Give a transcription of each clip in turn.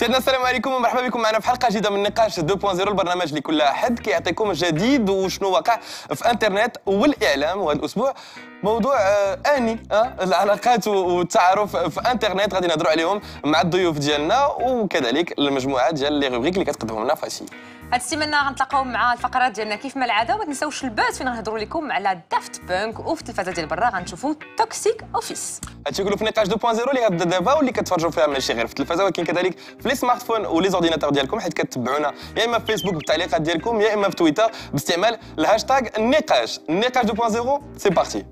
سيدنا السلام عليكم ومرحبا بكم معنا في حلقه جديده من نقاش 2.0، البرنامج لكل حد كيعطيكم الجديد وشنو واقع في انترنت والاعلام. وهذا الاسبوع موضوع اني العلاقات والتعارف في انترنت غادي نهضروا عليهم مع الضيوف ديالنا وكذلك المجموعه ديال لي روبريك اللي كتقدمهم لنا فاسي. هاد السيمانه غنتلاقاو مع الفقرات ديالنا كيف ما العاده، وما تنساوش البات فين غنهضروا لكم على دافت بانك، وفي التلفازه ديال برا غنشوفوا توكسيك اوفيس. هادشي كله في نقاش 2.0 اللي غتبدا دابا واللي كتفرجوا فيها ماشي غير في التلفازه ولكن كذلك في لي سمارتفون ولي زورديناتور ديالكم، حيت كتبعونا يا اما في فيسبوك بالتعليقات ديالكم يا اما في تويتر باستعمال الهاشتاغ النقاش 2.0. سي بارتي.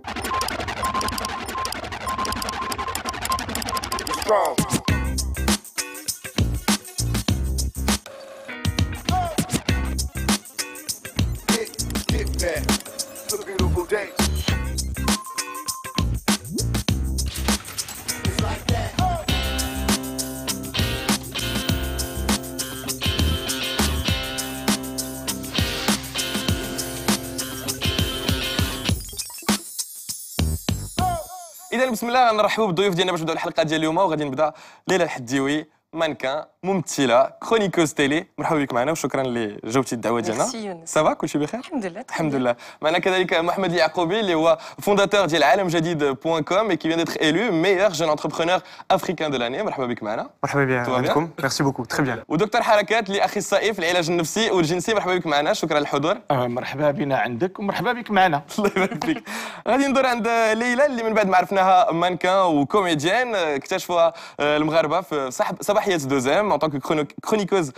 بسم الله، غنرحبوا بالضيوف ديالنا باش نبداو الحلقه ديال اليوم، وغادي نبدا ليلى الحديوي، مانكان، ممثله، كرونيكوز تيلي. مرحبا بك معنا وشكرا اللي جاوبتي الدعوه ديالنا. صافا كلشي بخير؟ الحمد لله الحمد لله. معنا كذلك محمد اليعقوبي اللي هو فونداتور ديال عالم جديد.كوم et qui vient d'être élu meilleur jeune entrepreneur africain de l'année. مرحبا بك معنا. مرحبا بكم، ميرسي بوكو، تري بيان. ودكتور حركات اللي اخصائي في العلاج النفسي والجنسي، مرحبا بك معنا، شكرا للحضور. مرحبا بنا عندك ومرحبا بك معنا. الله يبارك فيك. غادي ندور عند ليلى اللي من بعد ما عرفناها مانكان وكوميديان اكتشفوها المغاربه في صباحيات 2M en tant que chroniqueuse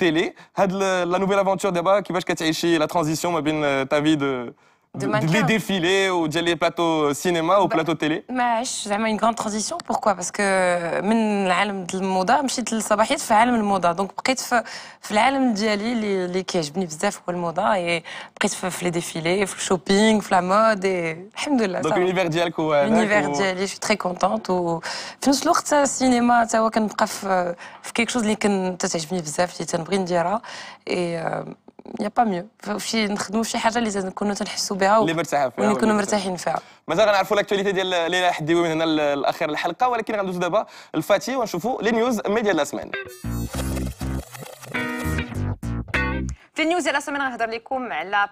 télé. هاد لا نوفيل افونتور دابا كيفاش كتعيشي لا ترانزيسيون ما بين تا في de les défilés ou ديال لي بلاطو سينما و بلاطو تيلي؟ ما عشتش زعما اون غراند ترانزيسيون. بوركوا باسكو من العالم ديال الموضه مشيت للصباحيات في عالم الموضه، دونك بقيت في العالم ديالي اللي كيعجبني بزاف هو الموضه، اي بقيت في لي ديفيلي، في الشوبينغ، في لا مود، الحمد لله. دونك الانيفير ديالك هو هذاك. الانيفير ديالي شي تري كونتونت، وفي نفس الوقت السينما تا هو كنبقى في كيك شوز اللي كتعجبني بزاف اللي تنبغي نديرها، اي يا با ميو فشي نخدموا في شي حاجه اللي تنكونوا تنحسوا بها ونكونوا مرتاحين فيها. مازال غنعرفوا لاكتواليتي ديال ليلى حديوي من هنا لاخر الحلقه، ولكن غندوزوا دابا الفاتي ونشوفوا لي نيوز ميديا ديال السمان. في النيوز ديال السمان غنهضر لكم على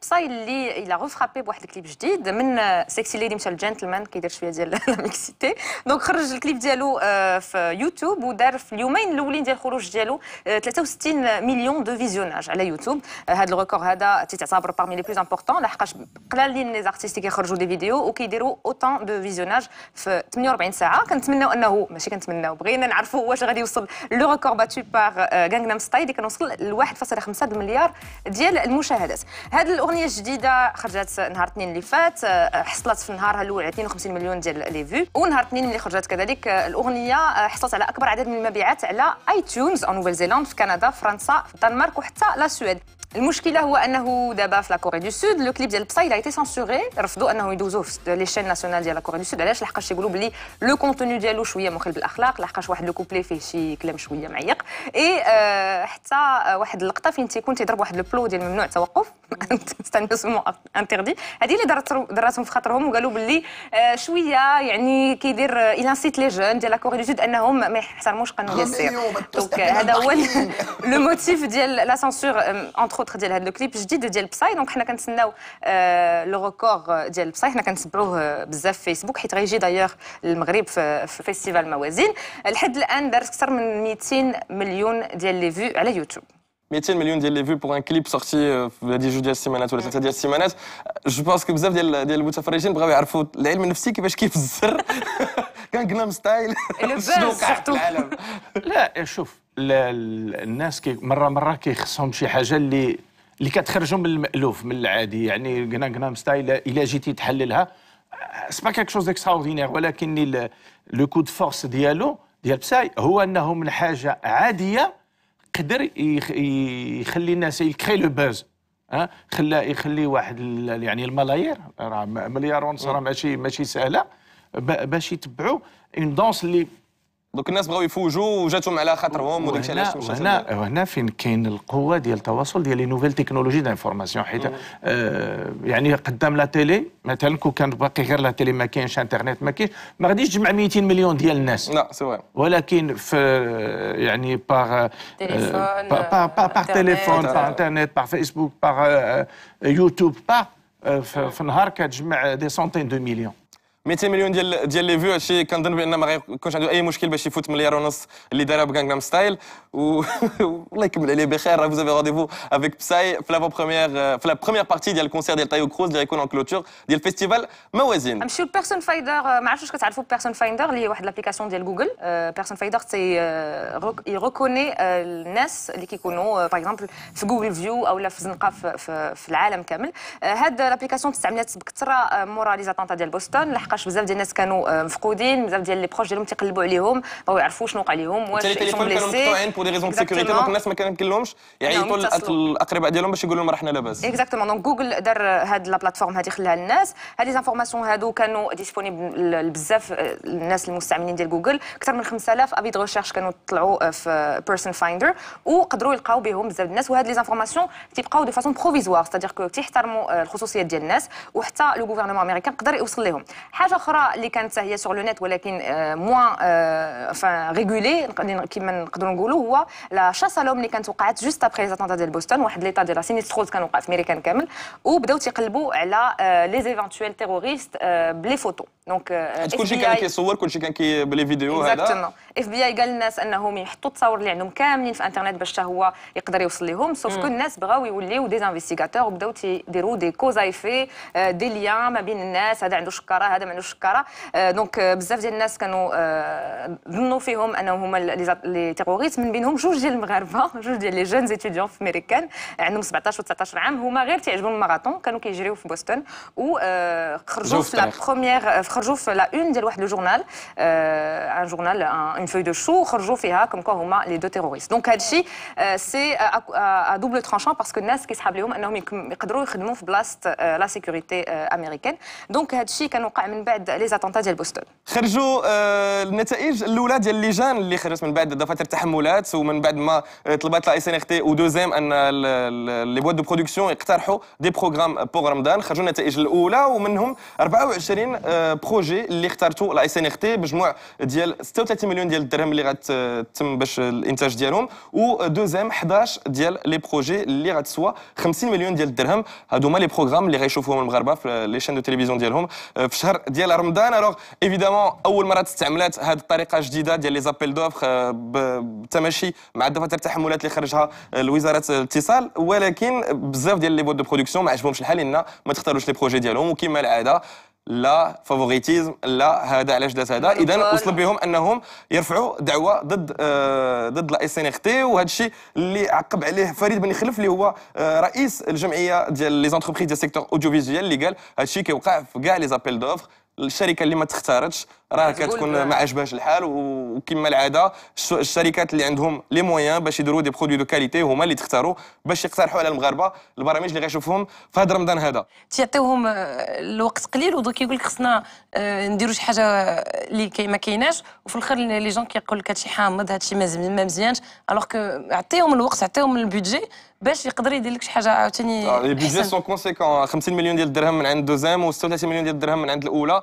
بساي اللي الا غوفرابي بواحد الكليب جديد من سيكسي ليدي مشى للجنتلمان، كيدير شويه ديال لا ميكسيتي، دونك خرج الكليب ديالو في يوتيوب ودار في اليومين الاولين ديال الخروج ديالو 63 مليون دو فيزيوناج على يوتيوب. هذا الريكور هذا تيتعتبر باغمي لي بلوز امبورطون لحقاش قلالين لي زارتيست كيخرجوا دي فيديو وكيديروا اوتان دو فيزيوناج في 48 ساعه. كنتمناو انه ماشي كنتمناو، بغينا نعرفوا واش غادي يوصل لو ريكور باتو باغ غانغنام ستايل اللي كنوصل ل 1.5 مليار ديال المشاهدات. هذه الاغنيه الجديده خرجت نهار الاثنين اللي فات، حصلت في نهارها الاول 52 مليون ديال لي فيو، ونهار الاثنين اللي خرجت كذلك الاغنيه حصلت على اكبر عدد من المبيعات على iTunes في نوفل زيلاند، في كندا، فرنسا، في الدنمارك وحتى لا سويد. المشكله هو انه دابا في لا كوري دو سود لو كليب ديال بساي لا ايتي سانسوري، رفضوا انه يدوزوه في لي شين ناسيونال ديال لا كوري دو سود. علاش؟ لحقاش يقولوا بلي لو كونتوني ديالو شويه مخل بالاخلاق، لحقاش واحد لو كوبلي فيه شي كلام شويه معيق، اي حتى واحد اللقطه فين تيكون تيضرب واحد البلو ديال ممنوع التوقف ستانسمون انتردي، هذه اللي دراتهم في خاطرهم وقالوا بلي شويه يعني كيدير انسيت لي جون ديال لا كوري دو سود انهم ما يحترموش قانون السير. دونك هذا هو لو موتيف ديال لا سانسور اونتر ديال هذا الكليب الجديد ديال بساي. دونك حنا كنتسناو لو ريكور ديال بساي، حنا كنتبعوه بزاف في فيسبوك حيت غيجي دايوغ المغرب في فيستيفال موازين. لحد الان دارت اكثر من 200 مليون ديال لي فيو على يوتيوب. 200 مليون ديال لي فيو بوغ ان كليب سورتي في هذه جوج ديال السيمانات ولا ثلاثه ديال السيمانات. جو بونس كو بزاف ديال المتفرجين بغاو يعرفوا العلم النفسي كيفاش كيف الزر غانغنام ستايل شنو وقع في العالم. لا شوف الناس مره كيخصهم شي حاجه اللي كتخرجهم من المألوف من العادي، يعني غانغنام ستايل الا جيتي تحللها سبا كاك شوز اكستراوردينير، ولكن لو كود فورس ديالو ديال بساي هو انه من حاجه عاديه قدر يخلي الناس يكري لو باز، يخلي واحد يعني الملايير، راه مليار ونص راه ماشي سهله باش يتبعوا اون دونس اللي دوك الناس بغاو يفوجوا وجاتهم على خاطرهم وداكشي علاش مشات. وهنا فين كاين القوه ديال التواصل ديال لي نوفيل تكنولوجي دانفورماسيون، حيت يعني قدام لا تيلي مثلا كون كان باقي غير لا تيلي ما كاينش انترنت ما كاينش، ما غاديش تجمع 200 مليون ديال الناس. لا سي فري، ولكن في يعني باغ تليفون باغ تليفون باغ انترنت باغ فيسبوك باغ يوتيوب باغ في النهار كتجمع دي سونتين دو مليون 200 مليون ديال لي فيو. هادشي كنظن بان ما غيكونش عنده اي مشكل باش يفوت مليار ونص اللي دارها بغانغنام ستايل والله يكمل عليه بخير. راه فوزافي رونديفو افيك بساي في لا بروميير بارتي ديال الكونسير ديال تايو كروز اللي غيكون اون كلوتور ديال فيستيفال موازين. نمشيو لبيرسون فايندر، ما عرفتش واش كتعرفوا بيرسون فايندر اللي هي واحد لابليكاسيون ديال جوجل. بيرسون فايندر تي يريكوني الناس اللي كيكونوا باغ اكزومبل في جوجل فيو اولا في زنقه في العالم كامل. هاد لابليكاسيون تستعملات بكثره مورا لي زاتونتا ديال بوسطن، لحقاش بزاف ديال الناس كانوا مفقودين، بزاف ديال لي بروش ديالهم تيقلبوا عليهم باغيو يعرفوا شنو وقع لهم، واش التليفون كانوا مقطوعين بور دي ريزون دو سيكوريتي، دونك الناس ما كيمكنلهمش يعيطوا للاقرباء ديالهم باش يقولوا لهم راه حنا لاباس. اكزاكتومون، دونك جوجل دار هاد لا بلاتفورم هادي خلاها للناس. هاد لي زانفورماسيون هادو كانوا ديسپونيبل بزاف الناس المستعملين ديال جوجل، اكثر من 5000 ابي دو ريشيرش كانوا طلعوا في بيرسون فايندر وقدروا يلقاو بهم بزاف الناس. وهاد لي زانفورماسيون تيبقاو دو فاسون بروفيزوار، سادير كو تيحترموا الخصوصيه ديال الناس وحتى لو غوفرنمون امريكان قدر يوصل لهم. حاجه اخرى اللي كانت هي سور لو نت ولكن موان ريغولي كما نقدروا نقولوا هو لا شاس عليهم اللي كانت وقعت جوست ابري زاتونتا ديال بوسطن. واحد ليطا ديال سينيستروز كان وقع في ميريكان كامل وبداو تيقلبوا على لي زيفونتويل تيروريست بلي فوتو. دونك كلشي كان كيصور، كلشي كان كي بلي فيديو. هذا اف بي اي قال للناس انهم يحطوا التصاور اللي عندهم كاملين في انترنت باش حتى هو يقدر يوصل لهم، سوف كو الناس بغاو يوليو دي انفيستيغاتور وبداو تيديروا دي كوزايفي دي ليان ما بين الناس، هذا عنده شكاره هذا ما عندوش شكاره. دونك بزاف ديال الناس كانوا ظنوا فيهم انهم هما لي تيغوريست، من بينهم جوج ديال المغاربه، جوج ديال لي جون زيتيديون في ميريكان عندهم 17 و 19 عام، هما غير تيعجبهم الماراثون كانوا كيجريو في بوسطن وخرجوا في لا بروميير خرجوا في لا اون ديال واحد لو جورنال ان جورنال ان فوي دو شو خرجوا فيها كوم كو هما لي دو تيغوريست. دونك هادشي سي ا دوبل ترانشون باسكو الناس كيسحاب لهم انهم يقدروا يخدموا في بلاصه لا سيكوريتي امريكان. دونك هادشي كان وقع من بعد لي زاتونتا ديال بوسطن. خرجوا النتائج الاولى ديال اللجان اللي خرجت من بعد دفاتر التحملات ومن بعد ما طلبات لا اس ان اخ تي و دوزيام ان لي بواط دو برودكسيون يقترحوا دي بروغرام بوغ رمضان. خرجوا النتائج الاولى ومنهم 24 بروجي اللي اختارتوا لا اس ان اخ تي بمجموع ديال 36 مليون ديال الدرهم اللي غتتم باش الانتاج ديالهم، ودوزيام 11 ديال لي بروجي اللي غتسوى 50 مليون ديال الدرهم. هادوما لي بروغرام اللي غيشوفوهم المغاربه في لي شين دو تيليفزيون ديالهم في شهر ديال رمضان. الوغ ايفيدامون اول مره تستعملات هذه الطريقه الجديده ديال لي زابيل دوفر بالتماشي مع دفاتر التحملات اللي خرجها الوزاره الاتصال، ولكن بزاف ديال لي بوط دو برودكسيون ما عجبهمش الحال لان ما تختاروش لي بروجي ديالهم، وكما العاده لا فافوريتيزم لا هذا علاش دات هذا. اذا وصل بهم انهم يرفعوا دعوه ضد لا اس ان اخ تي، وهذا الشيء اللي عقب عليه فريد بن خلف اللي هو رئيس الجمعيه ديال لي زونتربريز ديال سيكتور اوديو فيزيوال اللي قال هذا الشيء كيوقع في كاع لي زابيل دوفر. الشركه اللي ما تختارتش راه كتكون ما عجبهاش الحال، وكما العاده الشركات اللي عندهم لي مويان باش يديروا دي برودوي دو كاليتي هما اللي تختاروا باش يقترحوا على المغاربه البرامج اللي غيشوفوهم في هذا رمضان. هذا تيعطيوهم الوقت قليل ودوك يقول لك خصنا نديروا شي حاجه اللي ما كايناش، وفي الاخر لي جون كيقول لك هادشي حامض هادشي ما مزيانش، الوغ كو عطيهم الوقت عطيهم البودجي باش يقدر يدير لك شي حاجه عاوتاني. لي بودجي سون كونسيكون 50 مليون ديال الدرهم من عند دوزام و36 مليون ديال الدرهم من عند الاولى.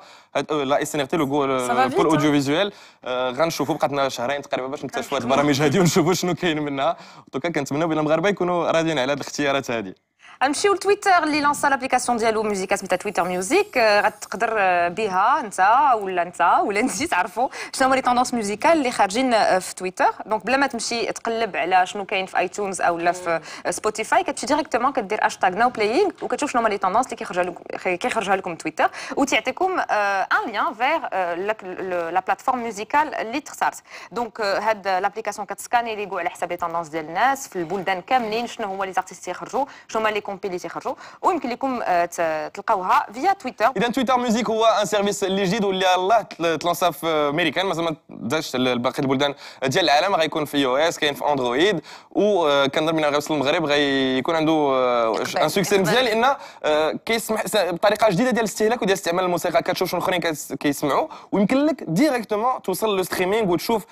لا اس ان اف تي لو اوديو فيزيوال غنشوفوا بقاتنا شهرين تقريبا باش نكتشفوا هاد البرامج هادي ونشوفوا شنو كاين منها. دوكا كنتمناو بان المغاربه يكونوا راضيين على هاد الاختيارات هادي. نمشيو لتويتر اللي لانسا لابليكاسيون ديالو ميوزيكا سميتها تويتر ميوزيك. غتقدر بها انت ولا انت تعرفوا شنو هما لي طوندونس ميوزيكال اللي خارجين في تويتر. دونك بلا ما تمشي تقلب على شنو كاين في ايتونز اولا في سبوتيفاي، كتمشي ديريكتومون كدير هاشتاغ ناو بلايينغ وكتشوف شنو هما لي طوندونس اللي كيخرجها لكم تويتر، وتعطيكم ان ليان فيغ لا بلاتفورم ميوزيكال اللي تختارت. دونك هاد لابليكاسيون كتسكاني ليغو على حساب لي طوندونس ديال الناس في البلدان كاملين شنو هما لي زارتيست اللي خرجوا شنو هما كومبيليتي خرجوا ويمكن لكم تلقاوها فيا تويتر. اذا تويتر ميوزيك هو ان سيرفيس اللي جديد واللي الله تلانسا في امريكان مازال ما داش باقي البلدان ديال العالم. غيكون في يو اس كاين في اندرويد وكنظن من غيوصل المغرب غيكون عنده ان سوكسي مزيان لان كيسمح بطريقه جديده ديال الاستهلاك وديال استعمال الموسيقى. كتشوف شنو الاخرين كيسمعوا ويمكن لك ديريكتومون توصل لو ستريمينغ وتشوف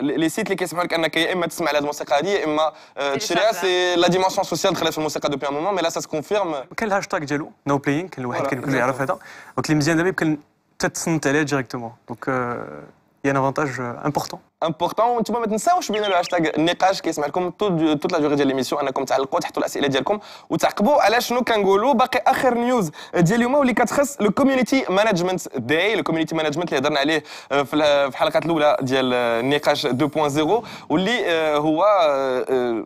لي سيت اللي كيسمحوا لك انك يا اما تسمع لهاد الموسيقى هذه يا اما تشريها. سي لا ديمونسيون سوسيال دخلت في الموسيقى دوبي ان مومون مي لا سا سكونفيرم. كاين الهاشتاغ ديالو نو بلايين كاين واحد كيقول يعرف هذا دونك اللي مزيان دابا يمكن تتصنت عليه ديريكتومون دونك يا ان افونتاج امبورطون امبورطون. وانتم ما تنساوش بان الهاشتاغ النقاش كيسمح لكم توت لا جوغي ديال ليميسيون انكم تعلقوا تحطوا الاسئله ديالكم وتعقبوا على شنو كنقولوا. باقي اخر نيوز ديال اليوم واللي كتخص لو كوميونيتي مانجمنت داي. لو كوميونيتي مانجمنت اللي هضرنا عليه في الحلقه الاولى ديال النقاش 2.0 واللي هو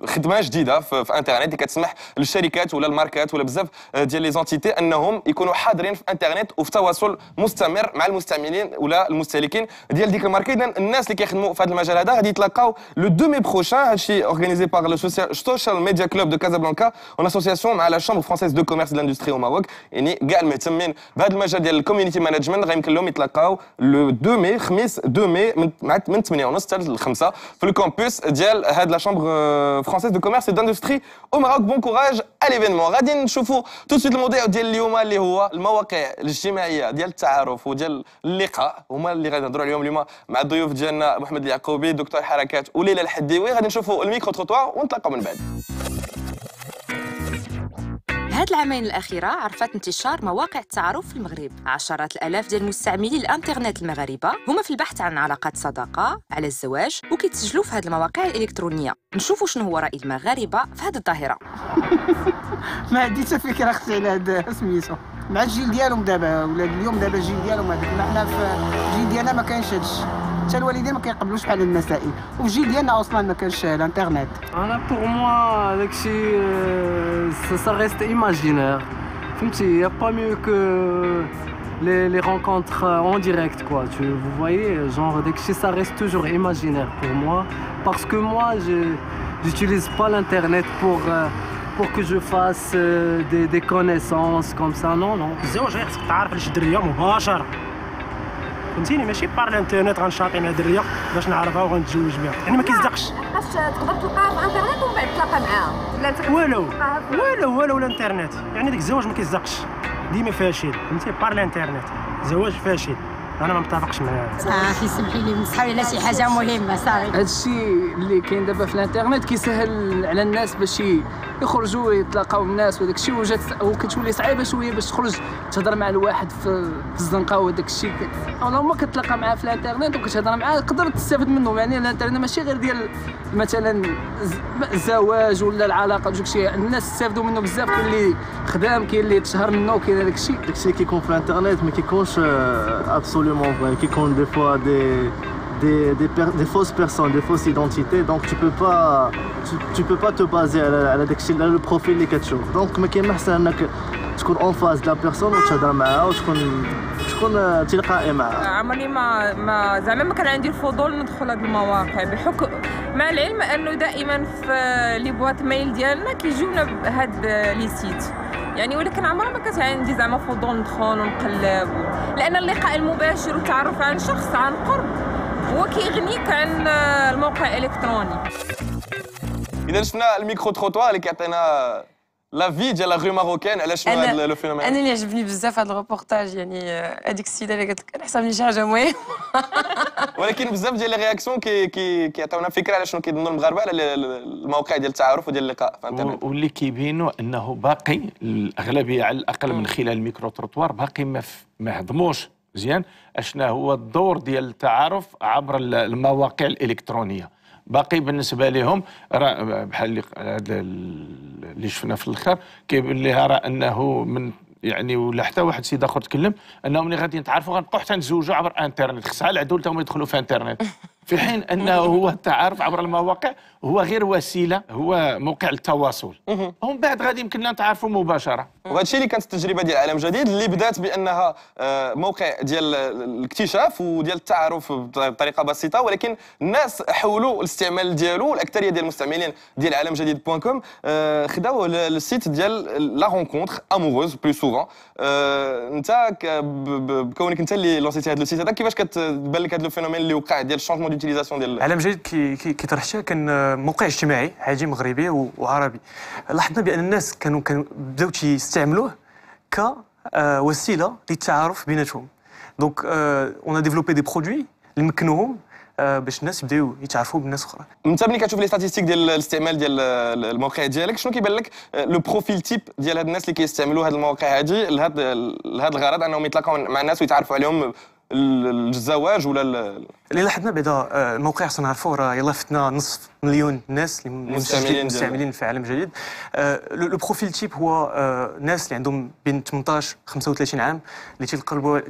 خدمه جديده في انترنت اللي كتسمح للشركات ولا الماركات ولا بزاف ديال لي زونتيتي انهم يكونوا حاضرين في انترنت وفي تواصل مستمر مع المستعملين ولا المستهلكين ديال ديك الماركه. اذا الناس اللي كيخدموا هذا المجال هذا غادي يتلاقاو لو 2 مي بروشين. هادشي اورغانيزي باغ لو سوشيال ميديا كلوب دو كازابلانكا اون اسوسياسيون مع لا شامبر فرونسيز دو كوميرس دو لاندستري او ماروك. يعني كاع المهتمين بهذا المجال ديال الكوميونيتي مانجمنت غيمكن لهم يتلاقاو لو 2 مي خميس 2 مي من 8:30 حتى ل 5 في الكامبوس ديال هاد لا شامبر فرونسيز دو كوميرس دو لاندستري او ماروك. بون كوراج ا ليفينمون. غادي نشوفوا تو سويت الموضوع ديال اليوم اللي هو المواقع الاجتماعيه ديال التعارف وديال اللقاء هما اللي غادي نهضروا عليهم اليوم مع الضيوف ديالنا محمد اليعقوبي دكتور حركات وليلى الحديوي. غادي نشوفوا الميكرو تروطوار ونتلاقاو من بعد. هاد العامين الأخيرة عرفت انتشار مواقع التعارف في المغرب. عشرات الآلاف ديال مستعملي الانترنت المغاربة هما في البحث عن علاقات صداقة على الزواج وكيتسجلوا في هاد المواقع الإلكترونية. نشوفوا شنو هو رأي المغاربة في هاد الظاهرة. ما عندي حتى فكرة أختي على هاد سميتو مع الجيل ديالهم دابا ولاد اليوم دابا الجيل ديالهم هذاك. حنا في الجيل ديالنا ما كاينش هادشي حتى الوالدين ما كيقبلوش بحال هاد المسائل وفي الجيل ديالنا أصلا ما كانش الانترنت. أنا بوغ موا داكشي سا ريست imaginaire. Il n'y a pas mieux que les rencontres en direct, quoi. Vous voyez, genre, ça reste toujours imaginaire pour moi. Parce que moi, je n'utilise pas l'Internet pour que je fasse des connaissances comme ça. Non, non. فهمتيني ماشي بار الانترنت غنشاطي مع دريه باش نعرفها وغنتزوج بها. يعني ما كيصدقش عرفت تقدر تلقاها في الانترنت ومن بعد تلاقى معاها والو والو والو الانترنت. يعني داك الزواج ما كيصدقش ديما فاشل فهمتي بار الانترنت زواج فاشل. انا ما متفقش مع هذا. صافي سمحي لي نسحب على شي حاجه مهمه صافي. هذا الشيء اللي كاين دابا في الانترنت كيسهل على الناس باش يخرجوا يتلاقاو الناس وداك الشيء وكتولي صعيبه شويه باش تخرج تهضر مع الواحد في الزنقه وداك الشيء. انا ما كتلاقى معاه في الانترنت وكتهضر معاه تقدر تستافد منه. يعني الانترنت ماشي غير ديال مثلا الزواج ولا العلاقه وداك الشيء. الناس استافدوا منه بزاف. كاين اللي خدام كاين اللي تشهر منه كاين هذاك الشيء. داك الشيء كيكون في الانترنت ما كيكونش qui compte des fois des fausses personnes, des fausses identités. Donc tu peux pas te baser à le profil des quatre choses. Donc mais qu'est-ce que c'est que tu es en face de la personne ou tu es dans ma ou tu es تلقائي معها. عمري ما زعما ما كان عندي الفضول ندخل هاد المواقع بحكم مع العلم انه دائما في لي بواط ميل ديالنا كيجيونا هاد لي سيت. يعني ولكن عمرها ما كانت عندي زعما فضول ندخل ونقلب لان اللقاء المباشر والتعرف عن شخص عن قرب هو كيغنيك عن الموقع الالكتروني. اذا شفنا الميكرو تروطوار اللي كيعطينا لا في ديال لا غو ماروكان على شنو هذا لو فينومين. انا اللي عجبني بزاف هذا الروبورتاج. يعني هذيك السيده اللي قالت لك انا حسابني شي حاجه مهمه ولكن بزاف ديال لي رياكسيون كيعطيونا فكره على شنو كيظنوا المغاربه على المواقع ديال التعارف وديال اللقاء في الانترنت واللي كيبينوا انه باقي الاغلبيه على الاقل من خلال الميكرو تروطوار باقي ما هضموش مزيان اشنا هو الدور ديال التعارف عبر المواقع الالكترونيه. باقي بالنسبه لهم راه بحال اللي شفنا في الاخر كيبان ليها راه انه من يعني ولا حتى واحد سيد اخر تكلم انهم اللي غادي يتعرفوا غنبقاو حتى نتزوجوا عبر انترنت. خصها العدول تا هما يدخلوا في انترنت في حين انه هو التعارف عبر المواقع هو غير وسيله، هو موقع التواصل. ومن بعد غادي يمكننا نتعرفوا مباشره. وهذا الشيء اللي كانت التجربه ديال عالم جديد اللي بدات بانها موقع ديال الاكتشاف وديال التعارف بطريقه بسيطه، ولكن الناس حولوا الاستعمال ديالو، والاكثريه ديال المستعملين ديال عالم جديد بوان كوم خداو السيت ديال لا رونكونتر اموروز بلو سوفون. انت بكونك انت اللي لونسيتي هذا السيت هذا، كيفاش كتبان لك هذا الفينومين اللي وقع ديال الشونجمون ديوتيليزاسيون ديال عالم جديد؟ كي طرحتها كان موقع اجتماعي حاجي مغربي وعربي، لاحظنا بان الناس كانوا بداو تيستعملوه كوسيله للتعارف بيناتهم. دونك اون ديفلوبي دي برودوي اللي يمكنوهم باش الناس يبداو يتعرفوا بالناس اخرى. انت ملي كتشوف لي ستاتيستيك ديال الاستعمال ديال الموقع ديالك، شنو كيبان لك لو بروفيل تيب ديال هاد الناس اللي كيستعملوا هاد الموقع هادي لهاد الغرض، انهم يتلاقاو مع الناس ويتعرفوا عليهم الزواج ولا اللي لاحظنا بعدا الموقع خصنا نعرفوه، راه يلا فتنا 500,000 ناس اللي مستعملين في عالم جديد. لو بروفيل تيب هو ناس اللي عندهم بين 18 35 عام، اللي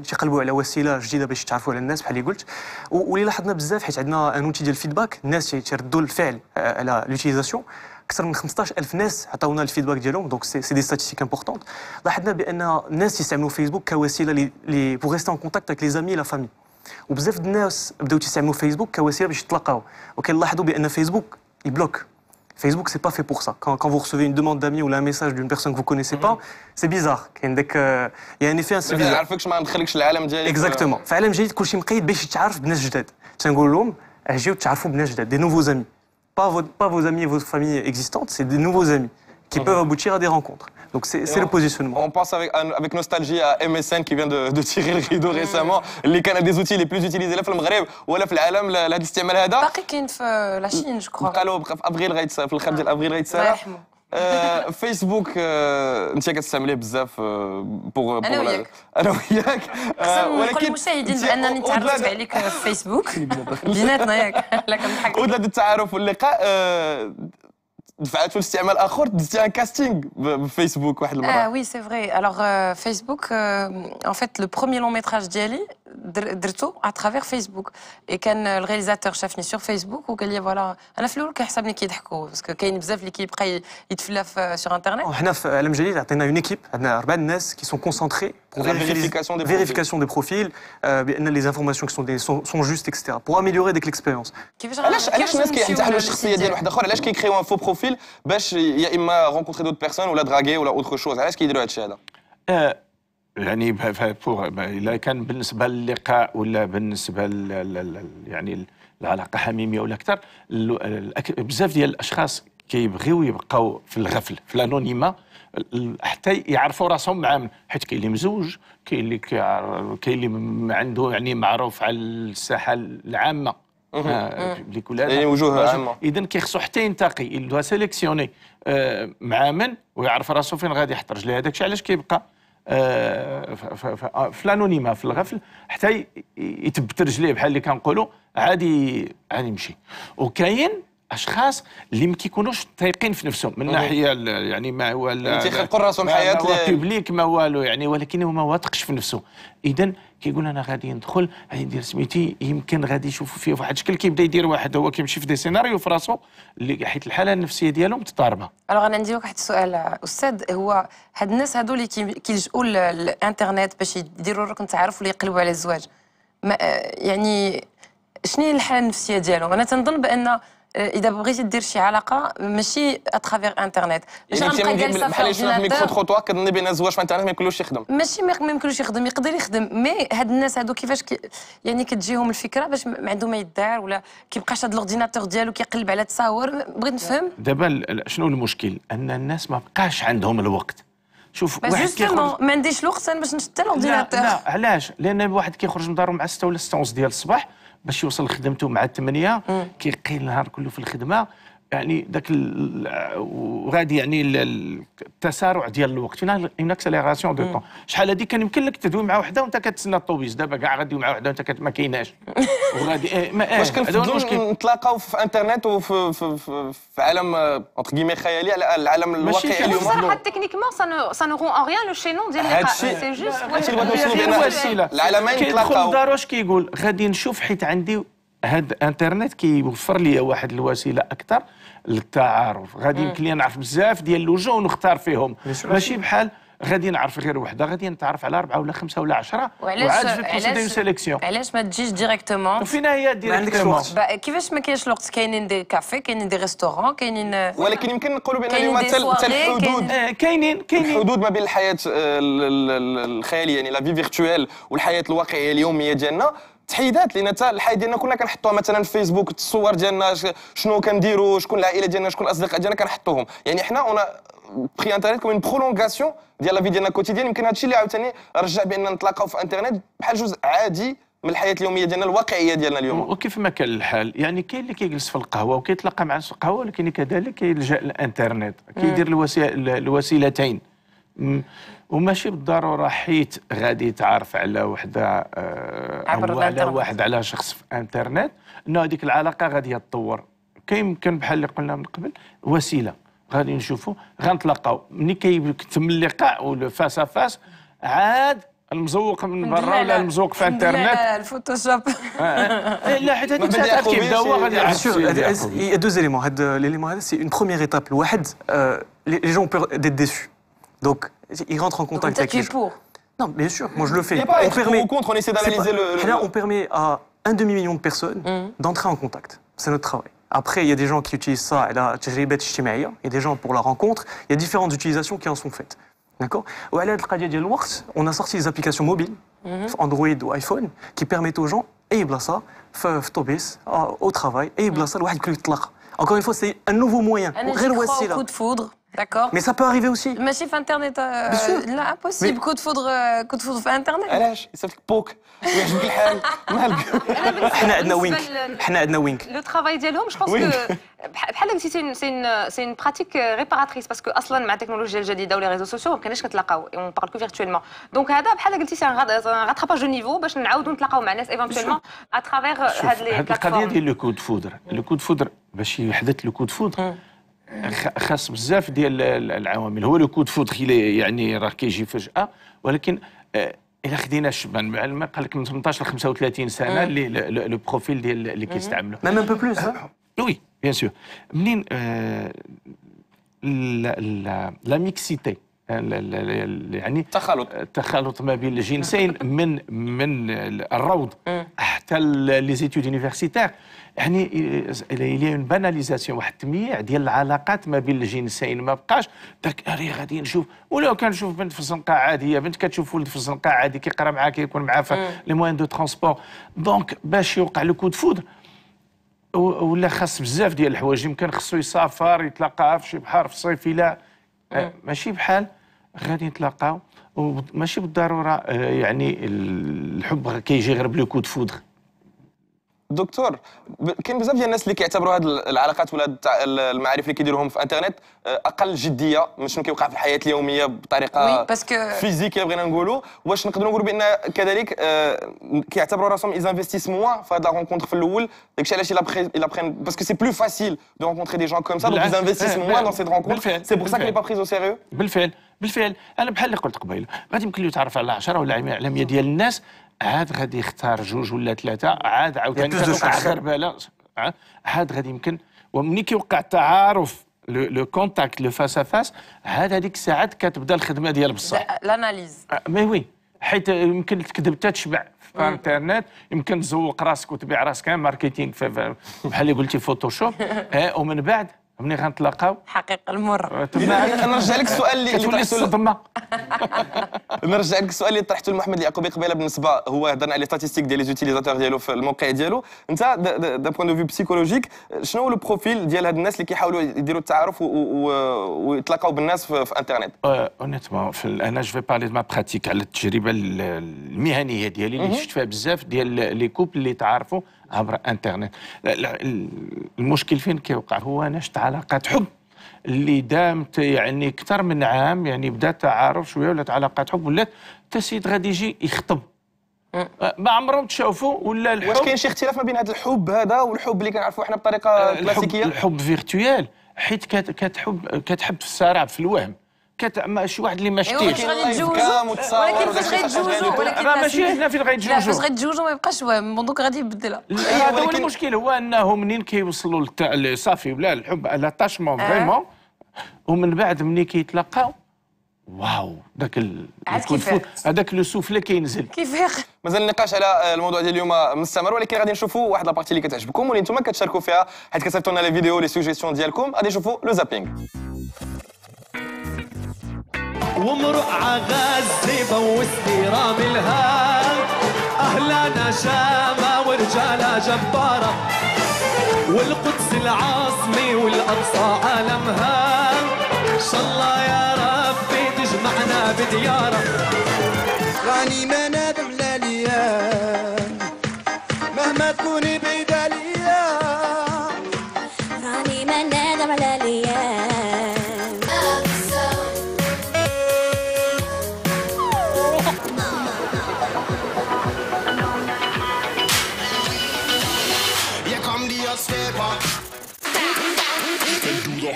تيقلبوا على وسيله جديده باش يتعرفوا على الناس بحال اللي قلت. واللي لاحظنا بزاف حيت عندنا انوتي ديال الفيدباك، الناس تيردوا الفعل على لوتيليزاسيون. اكثر من 15,000 ناس عطاونا الفيدباك ديالهم، دونك سي دي ستاتيستيك امبورطون. لاحظنا بان الناس يستعملوا فيسبوك كوسيله لي بوغ ريستي ان كونتاكت افيك لي زامي لا فامي، وبزاف د الناس بداو تيستعملوا فيسبوك كوسيله باش يتلاقاو. وكنلاحظوا بان فيسبوك يبلوك، فيسبوك سي با في بور سا. كون فو ريسيفي اون دوموند دامي ولا ان ميساج دون بيرسون كو كونيسي با، سي بيزار، كاين داك يعني فيها سي بيزار، ما عرفكش، ما ندخلكش العالم ديالك. اكزاكتومون، في عالم جديد كلشي مقيد باش يتعرف بناس جداد. تنقول لهم اجيو تعرفوا بناس جداد، دي نوفو زامي. Pas vos amis et vos familles existantes, c'est des nouveaux amis qui peuvent aboutir à des rencontres. Donc c'est le positionnement. On pense avec nostalgie à MSN qui vient de tirer le rideau récemment. Les Canadiens des outils les plus utilisés là dans le Maghreb ou là dans le monde la d'estimer هذا. باقي كاين في la Chine je crois. قالوا بقى في ابريل غيتسا في الخرب ديال ابريل غيتسا. فيسبوك انت كتستعمليه بزاف بوغ انا وياك ولكن المشاهدين بانني تعرفت عليك في فيسبوك بيناتنا ياك، لا كنضحك. وداد التعارف واللقاء دفعت لاستعمال اخر، دزتي ان كاستينغ بفيسبوك واحد المره. وي سي فري. الوغ فيسبوك ان فيت لو بروميي لون ميتراج ديالي درتو ا ترافير فيسبوك، اي كان الريليزاتور شافني سور فيسبوك وقال لي فوالا. انا في الاول كنحسبني كيضحكوا باسكو كاين بزاف اللي كيبقى يتفلى في سور انترنيت. وحنا في عالم جديد عطينا اون ايكيب، عندنا 4 الناس كي سون كونسونطري بور فيريفيكاسيون دي بروفيل بان لي انفورماسيون كي سون جوست اكسترا بور اميليوري ديك ليكسبيريونس. علاش الناس كيحتاحلوا الشخصيه ديال واحد اخر؟ علاش كيكريو ان فو بروفيل باش يا اما رونكونتري دوت بيرسون ولا دراغي ولا اوتر شوز؟ علاش كيديروا هادشي هذا؟ يعني إذا كان بالنسبة للقاء ولا بالنسبة يعني العلاقة حميمية ولا أكثر، بزاف ديال الأشخاص كيبغيو يبقاو في الغفل في الأنونيمة حتى يعرفوا راسهم مع، حيت كاين اللي مزوج، كاين اللي عنده يعني معروف على الساحة العامة يعني وجوه عامة، إذن كيخصو حتى ينتقي يلدوها سيليكسيوني مع من ويعرف راسو فين غادي يحط رجليه. هذاك الشيء علاش كيبقى في الانونيمه في الغفل حتى يتبت رجليه بحال اللي كنقولوا، عادي يمشي. وكاين اشخاص اللي ما كيكونوش تايقين في نفسهم من ناحيه يعني ما هو تيخلقوا راسهم حياه البوبليك ما والو يعني، ولكن هو ما واثقش في نفسه، اذا كيقول انا غادي ندخل غادي ندير سميتي يمكن غادي يشوفوا فيه واحد الشكل، كيبدا يدير واحد هو كيمشي في دي سيناريو في راسو اللي حيت الحاله النفسيه ديالهم متضاربه. الوغ انا عندي واحد السؤال استاذ، هو هاد الناس هادو اللي كيلجؤوا للانترنت باش يديروا ركن تعارف ولا يقلبوا على الزواج، يعني شنو هي الحاله النفسيه ديالهم؟ انا تنظن بان إذا بغيتي دير شي علاقة ماشي أتخافيغ إنترنت، يعني أنت بحال اللي شفنا في ميكرو تخوطوار كنظن بأن الزواج في الإنترنت ما يمكنلوش يخدم، ماشي ما يمكنلوش يخدم، يقدر يخدم، مي هاد الناس هادو كيفاش يعني كتجيهم الفكرة باش ما عندهم ما يدار ولا كيبقاش هاد الأورديناتور ديالو كيقلب على تصاور. بغيت نفهم دابا شنو المشكل؟ أن الناس ما بقاش عندهم الوقت. شوف واحد كيخرج، ما عنديش الوقت أنا باش نشد الأورديناتور. لا علاش؟ لأن واحد كيخرج من دارو مع 6 ولا 6:15 ديال الصباح باش يوصل لخدمته مع 8، كيقيل النهار كله في الخدمه، يعني ذاك وغادي يعني التسارع ديال الوقت، اون اكسيليراسيون دو طون. شحال هذيك كان يمكن لك تدوي مع وحده وانت كتسنى الطوبيس، دابا كاع غادي مع وحده وانت ما كايناش وغادي واش كنفضلوا نتلاقاو في انترنت وفي في عالم اونتر كيمي خيالي على العالم الواقعي اليوم. صراحه تكنيكمون سانورون اون ريان لو شينون ديال اللقاء، سي جوست هادشي اللي بغيت نوصل ليه. العالمين تلاقاو كيدخل داروش كيقول غادي نشوف حيت عندي هاد الانترنت كيوفر لي واحد الوسيله اكثر للتعارف. غادي يمكن لي نعرف بزاف ديال الوجوه ونختار فيهم، ماشي بحال غادي نعرف غير وحده، غادي نتعرف على 4 ولا 5 ولا 10 وعاد في البروسيدور دو سيليكسيون. علاش ما تجيش ديريكتومون؟ وفينا هي ديريكتومون كيفاش ما كاينش الوقت؟ كاينين دي كافي، كاينين دي ريستورون، كاينين، ولكن يمكن نقولوا بان اليوم حتى الحدود كاينين حدود ما بين الحياه الخياليه يعني لا في فيرتوال والحياه الواقعيه اليوميه ديالنا تحيدات لينا. حتى الحياه ديالنا كنا كنحطوها مثلا في فيسبوك، الصور ديالنا شنو كنديروا، شكون العائله ديالنا، شكون الاصدقاء ديالنا كنحطوهم. يعني حنا بخي انترنت كوم برولونغاسيون ديال لا في ديالنا كوتيديان. يمكن هادشي اللي عاوتاني رجع بان نتلاقاو في انترنت بحال جزء عادي من الحياه اليوميه ديالنا الواقعيه ديالنا اليوم. وكيف ما كان الحال يعني كاين اللي كيجلس في القهوه وكيتلاقى مع القهوه، ولكن كذلك كيلجا للانترنت، كيدير الوسيلتين وماشي بالضروره حيت غادي يتعرف على وحده او على واحد على شخص في انترنت انه هذيك العلاقه غادي تطور. كيمكن بحال اللي قلنا من قبل وسيله غادي نشوفوا غنتلاقاو ملي كيتم اللقاء والفاس فاس، عاد المزوق من برا ولا المزوق في انترنت الفوتوشوب لا حيت هذيك الساعات كيبدا هو غادي يعرف. دو زيليمون، هاد ليليمون هذا سي اون بروميير ايتاب. الواحد لي جون بور ديت ديسو دونك ils rentrent en contact avec les gens. Non, bien sûr, moi je le fais. On permet au contraire, on essaie d'analyser le là on permet à 1,5 million de personnes d'entrer en contact. C'est notre travail. Après, il y a des gens qui utilisent ça, la tajriba ijtimaia, il y a des gens pour la rencontre, il y a différentes utilisations qui en sont faites. D'accord ? On a sorti des applications mobiles, Android ou iPhone, qui permettent aux gens au travail, encore une fois, c'est un nouveau moyen. Coup de foudre. D'accord. Mais ça peut arriver aussi. Mais si internet là impossible coup de foudre في internet. علاش يصيفط لك بوك ويعجبك الحال مالك. حنا عندنا وينك لو ترافاي ديالهم. جو بونس كو بحال نسيتي سي براتيك ريباراتريس باسكو اصلا مع التكنولوجيا الجديده ولا ريزو سوسيو ما بقيناش كنتلاقاو اون باركو فيرتوالمون. دونك هذا بحال قلتي سي غاتراباج نيفو باش نعاودوا نتلاقاو مع ناس ايفونتوالمون اترافير هاد لي بلاتفورم. هاد ديال لو كود فودر باش يحدث لو كود فودر خاص بزاف ديال العوامل. هو لو كود فودر يعني راه كيجي فجأة، ولكن إلا خدينا الشبان مع الماء قال لك من 18 ل 35 سنة اللي لو بروفيل ديال اللي كيستعملوه ميم ان بو بلوس. وي بيان سور. منين لا ميكسيتي يعني التخلط ما بين الجنسين من الروض حتى لي زيتود يونيفرسيتير، يعني il y a une banalisation واحد التمييع ديال العلاقات ما بين الجنسين. ما بقاش داك راه غادي نشوف ولا كنشوف بنت في الزنقه عاديه، بنت كتشوف ولد في الزنقه عادي كيقرا معاه كيكون معاه في لي موان دو ترونسبور. دونك باش يوقع لو كود فودر ولا خاص بزاف ديال الحوايج. يمكن خصو يسافر يتلاقاها في شي بحر في صيفله، ماشي بحال غادي نتلاقاو وماشي بالضروره يعني الحب كيجي غير بلو كود فودر. دكتور، كاين بزاف ديال الناس اللي كيعتبروا هاد العلاقات ولا المعارف اللي كيديروهم في انترنت اقل جديه من شنو كيوقع في الحياه اليوميه بطريقه فيزيكيه. بغينا نقولوا واش نقدروا نقولوا بان كذلك كيعتبروا راسهم ايز انفستيس موان في هاد لا رونكونتر في الاول. داكشي علاش الا باسكو سي بلو فاسيل دو رونكونتري دي جون كوم سا دونك ايز انفستيس موان دون سيت رونكونتر. سي بور سا كلي با بريز او سيريو. بالفعل انا بحال اللي قلت قبيله غادي يمكن له يتعرف على 10 ولا 100 ديال الناس، عاد غادي يختار 2 ولا 3، عاد عاوتاني كتوقع غربله، عاد غادي يمكن. ومني كيوقع التعارف لو كونتاكت لو فاس فاس، عاد هذيك الساعات كتبدا الخدمه ديال بصح لاناليز. مي وي، حيت يمكن تكذب حتى تشبع في الانترنت، يمكن تزوق راسك وتبيع راسك ماركتينغ بحال اللي قلتي فوتوشوب. ومن بعد ملي غنتلاقاو حقيقه المره. نرجع لك السؤال اللي صدمه. نرجع لك السؤال اللي طرحته لمحمد اليعقوبي قبيله بالنسبه هو هضرنا على لي ستاتيستيك ديال لي زوتيليزاتور ديالو في الموقع ديالو. انت دا بوين دو في بسيكولوجيك شنو هو لو بروفيل ديال هاد الناس اللي كيحاولوا يديروا التعارف ويتلاقاو بالناس في انترنت؟ اونيتمون انا جو في بارلي دو ما براتيك على التجربه المهنيه ديالي اللي شفت فيها بزاف ديال لي كوبل اللي تعارفوا عبر انترنت. المشكل فين كيوقع هو نشط علاقات حب اللي دامت يعني اكثر من عام، يعني بدا تعارف شويه ولات علاقات حب، ولات حتى سيد غادي يجي يخطب ما عمرهم تشافوا ولا الحب. واش كاين شي اختلاف ما بين هذا الحب هذا والحب اللي كنعرفوه حنا بطريقه كلاسيكيه؟ الحب فيرتويال، حيت كتحب في السراب في الوهم. شي واحد اللي ما شتيش ولكن فاش غيتجوجوا راه ماشي هنا فين غيتجوجوا فاش غيتجوجوا ما يبقاش واهم دونك غادي يبدلها. هذا هو المشكل هو انه منين كيوصلوا صافي ولا الحب لاتاشمون فريمون ومن بعد منين كيتلاقاو واو داك هذاك لو سوفلي كينزل كيفاق. مازال النقاش على الموضوع ديال اليوم مستمر ولكن غادي نشوفوا واحد لابارتي اللي كتعجبكم واللي نتوما كتشاركوا فيها حيت كتصيفطوا لنا لي فيديو لي سوجيسيون ديالكم. غادي نشوفوا لو زابينغ ومرق عغاز زيبا وسديرة بالهاد أهلا نشامة ورجالة جبارة والقدس العاصمة والأقصى عالمها إن شاء الله يا ربي تجمعنا بديارة. راني ما نادم لا ليان مهما تكوني بعيدة ليا راني ما نادم لا ليان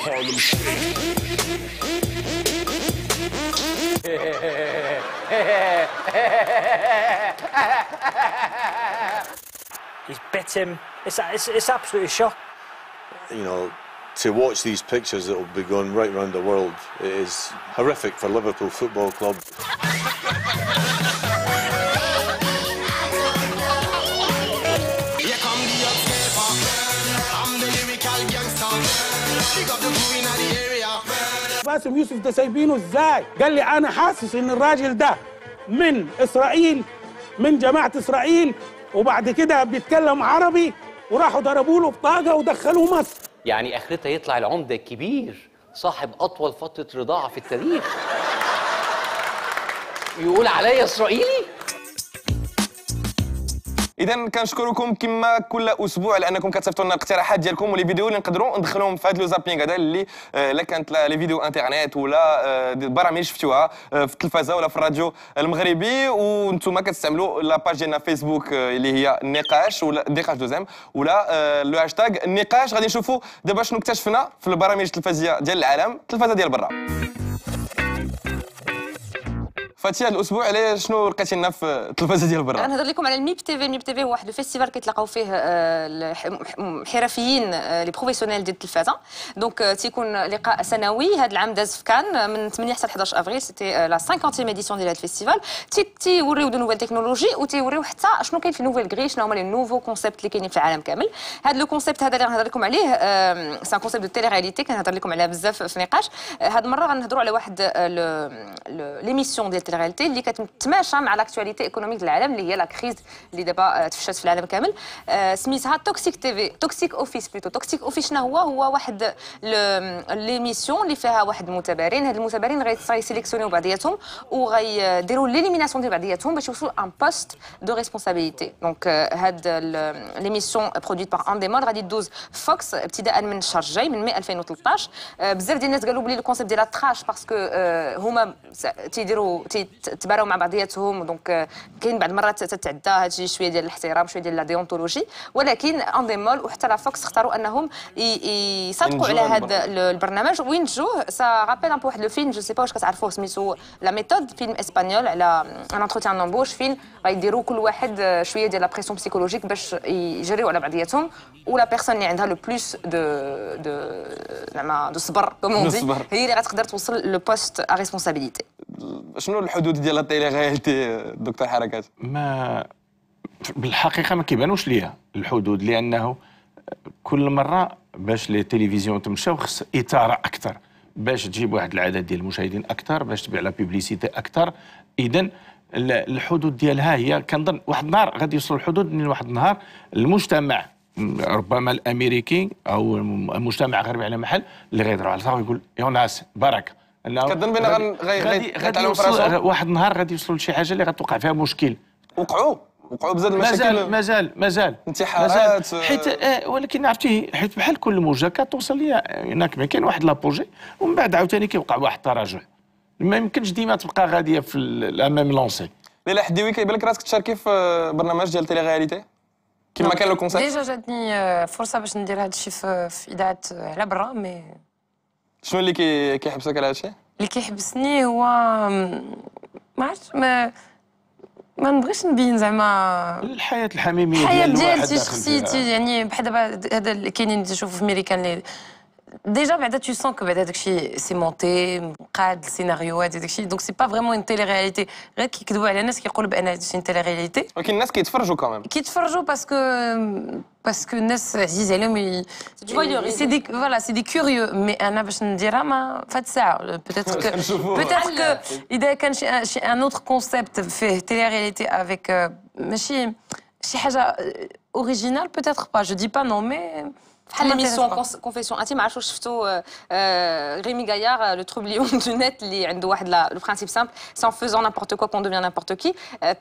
Harlem Shake. He's bit him. It's absolutely shock. You know, to watch these pictures that will be going right round the world, it is horrific for Liverpool Football Club. باسم يوسف ده سايبينه ازاي؟ قال لي انا حاسس ان الراجل ده من اسرائيل من جماعه اسرائيل وبعد كده بيتكلم عربي وراحوا ضربوا له بطاقه ودخلوه مصر. يعني اخرتها يطلع العمده الكبير صاحب اطول فتره رضاعه في التاريخ. يقول عليا اسرائيلي؟ إذا كنشكركم كما كل أسبوع لأنكم كتصيفطوا لنا الاقتراحات ديالكم ولي فيديو اللي نقدروا ندخلوهم في هذا لو زابينغ هذا اللي لا كانت لي فيديو انترنيت ولا برامج شفتوها في التلفزة ولا في الراديو المغربي وانتم كتستعملوا لاباج ديالنا فيسبوك اللي هي النقاش ولا نقاش 2M ولا لو هاشتاغ النقاش. غادي نشوفوا دابا شنو اكتشفنا في البرامج التلفزية ديال العالم التلفزة ديال برا. فاتي هذا الاسبوع على شنو لقيتي لنا في التلفزه ديال برا؟ غنهضر لكم على الميب تي في. الميب تي في هو واحد الفيستيفال كيتلاقاو فيه الحرفيين لي بروفيسيونيل ديال التلفزه دونك تيكون لقاء سنوي. هذا العام داز في كان من 8 حتى 11 افريل سيتي لا 50 ايديسيون ديال هذا الفيستيفال. تيوريو دو نوفيل تكنولوجي وتيوريو حتى شنو كاين في نوفيل غري شنو هما لي نوفو كونسيبت اللي كاينين في العالم كامل. هذا لو كونسيبت هذا اللي غنهضر لكم عليه سان كونسيبت دو تيلي رياليتي كنهضر لكم عليها بزاف في النقاش. هذه المره غنهضروا على واحد ليميسيون ديال الرياليتي اللي كتماشى مع لاكتواليتي ايكونوميك ديال العالم اللي هي لا كريز اللي دابا تفشات في العالم كامل. سميتها توكسيك تي في توكسيك اوفيس بلوتو. توكسيك اوفيس شنو هو؟ هو واحد ليميسيون اللي فيها واحد المتبرين. هاد المتبرين غيسيليكسيونيو بعضياتهم وغيديروا ليليميناسيون ديال بعضياتهم باش يوصلوا ان بوست دو ريسبونسابيلتي. دونك هاد ليميسيون برودويت باغ انديمول غادي دوز فوكس ابتداء من الشهر الجاي من مي 2013. بزاف ديال الناس قالوا بلي الكونسيبت ديال التراش باسكو هما تيديروا تباراو مع بعضياتهم دونك كاين بعض المرات تتعدى هادشي شويه ديال الاحترام شويه ديال لا ديونتولوجي. ولكن انديمول وحتى لا فوكس اختاروا انهم يصدقوا على هذا البرنامج وينجوه. سا رابيل ان بو واحد لو فيلم جو سي با واش كتعرفوه سميتو لا ميثود فيلم اسبانيول على ان انتروتيان امبوش فين غيديروا كل واحد شويه ديال لا بريسيون بسيكولوجيك باش يجريو على بعضياتهم ولا بيرسون اللي عندها لو بلوس دو زعما دو صبر كومون دي هي اللي غتقدر توصل لو بوست ا ريسبونسابيلتي. شنو الحدود ديال التيلي رياليتي دكتور حركات؟ ما بالحقيقه ما كيبانوش ليا الحدود لانه كل مره باش لي تيليفزيون تمشاو خص اثاره اكثر باش تجيب واحد العدد ديال المشاهدين اكثر باش تبيع لا بوبليسيتي اكثر. اذا الحدود ديالها هي كنظن واحد النهار غادي يوصلوا الحدود من واحد النهار المجتمع ربما الامريكي او مجتمع غربي على محل اللي غيضرب على صاحبو يقول يا ناس بركه. كنظن بان غادي واحد النهار غادي يوصلوا لشي حاجه اللي غتوقع فيها مشكل. وقعوا بزاف المشاكل مازال انتحارات حيت ولكن عرفتي حيت بحال كل موجه كتوصل ليا هناك ما كاين واحد لابوجي ومن بعد عاوتاني كيوقع واحد التراجع. ما يمكنش ديما تبقى غاديه في الامام لونسي. ليلى حديوي كيبان لك راسك تشاركي في برنامج ديال تيلي رياليتي كما كان لو كونسيبت؟ ديجا جاتني فرصه باش ندير هذا الشيء في اذاعه على برا مي شنو اللي كيحبسك على هادشي؟ اللي كيحبسني هو ما عرفتش ما نبغيش نبين زعما الحياه الحميميه ديال الواحد. الحياه ديالتي شخصيتي يعني بحال دابا هذا اللي كاينين تشوفوا في امريكان اللي ديجا بعدا tu sens que بعدا داكشي سي مونتي مقاد السيناريوهات داكشي دونك سي با فريمون اون تيلي رياليتي غير كيكذبوا على الناس كيقولوا بان هادشي اون تيلي رياليتي ولكن الناس كيتفرجوا كامل كيتفرجوا باسكو الناس عزيز عليهم سي فوالا سي دي كوريو مي انا باش نديرها ما فهاد الساعه بوتيتر كو اذا كان شي ان اوتر كونسيبت فيه تيلي رياليتي افيك ماشي شي حاجه اوريجينال بوتيتر با جو دي با نون مي بحال ليميسيون كونفيسيون انتيم عرفتوا شفتوا ريمي غايار لو تروبليون دو نت اللي عنده واحد لو برينسيپ سامبل سان فوزون نابورت كوا كون دوفيان نابورت كي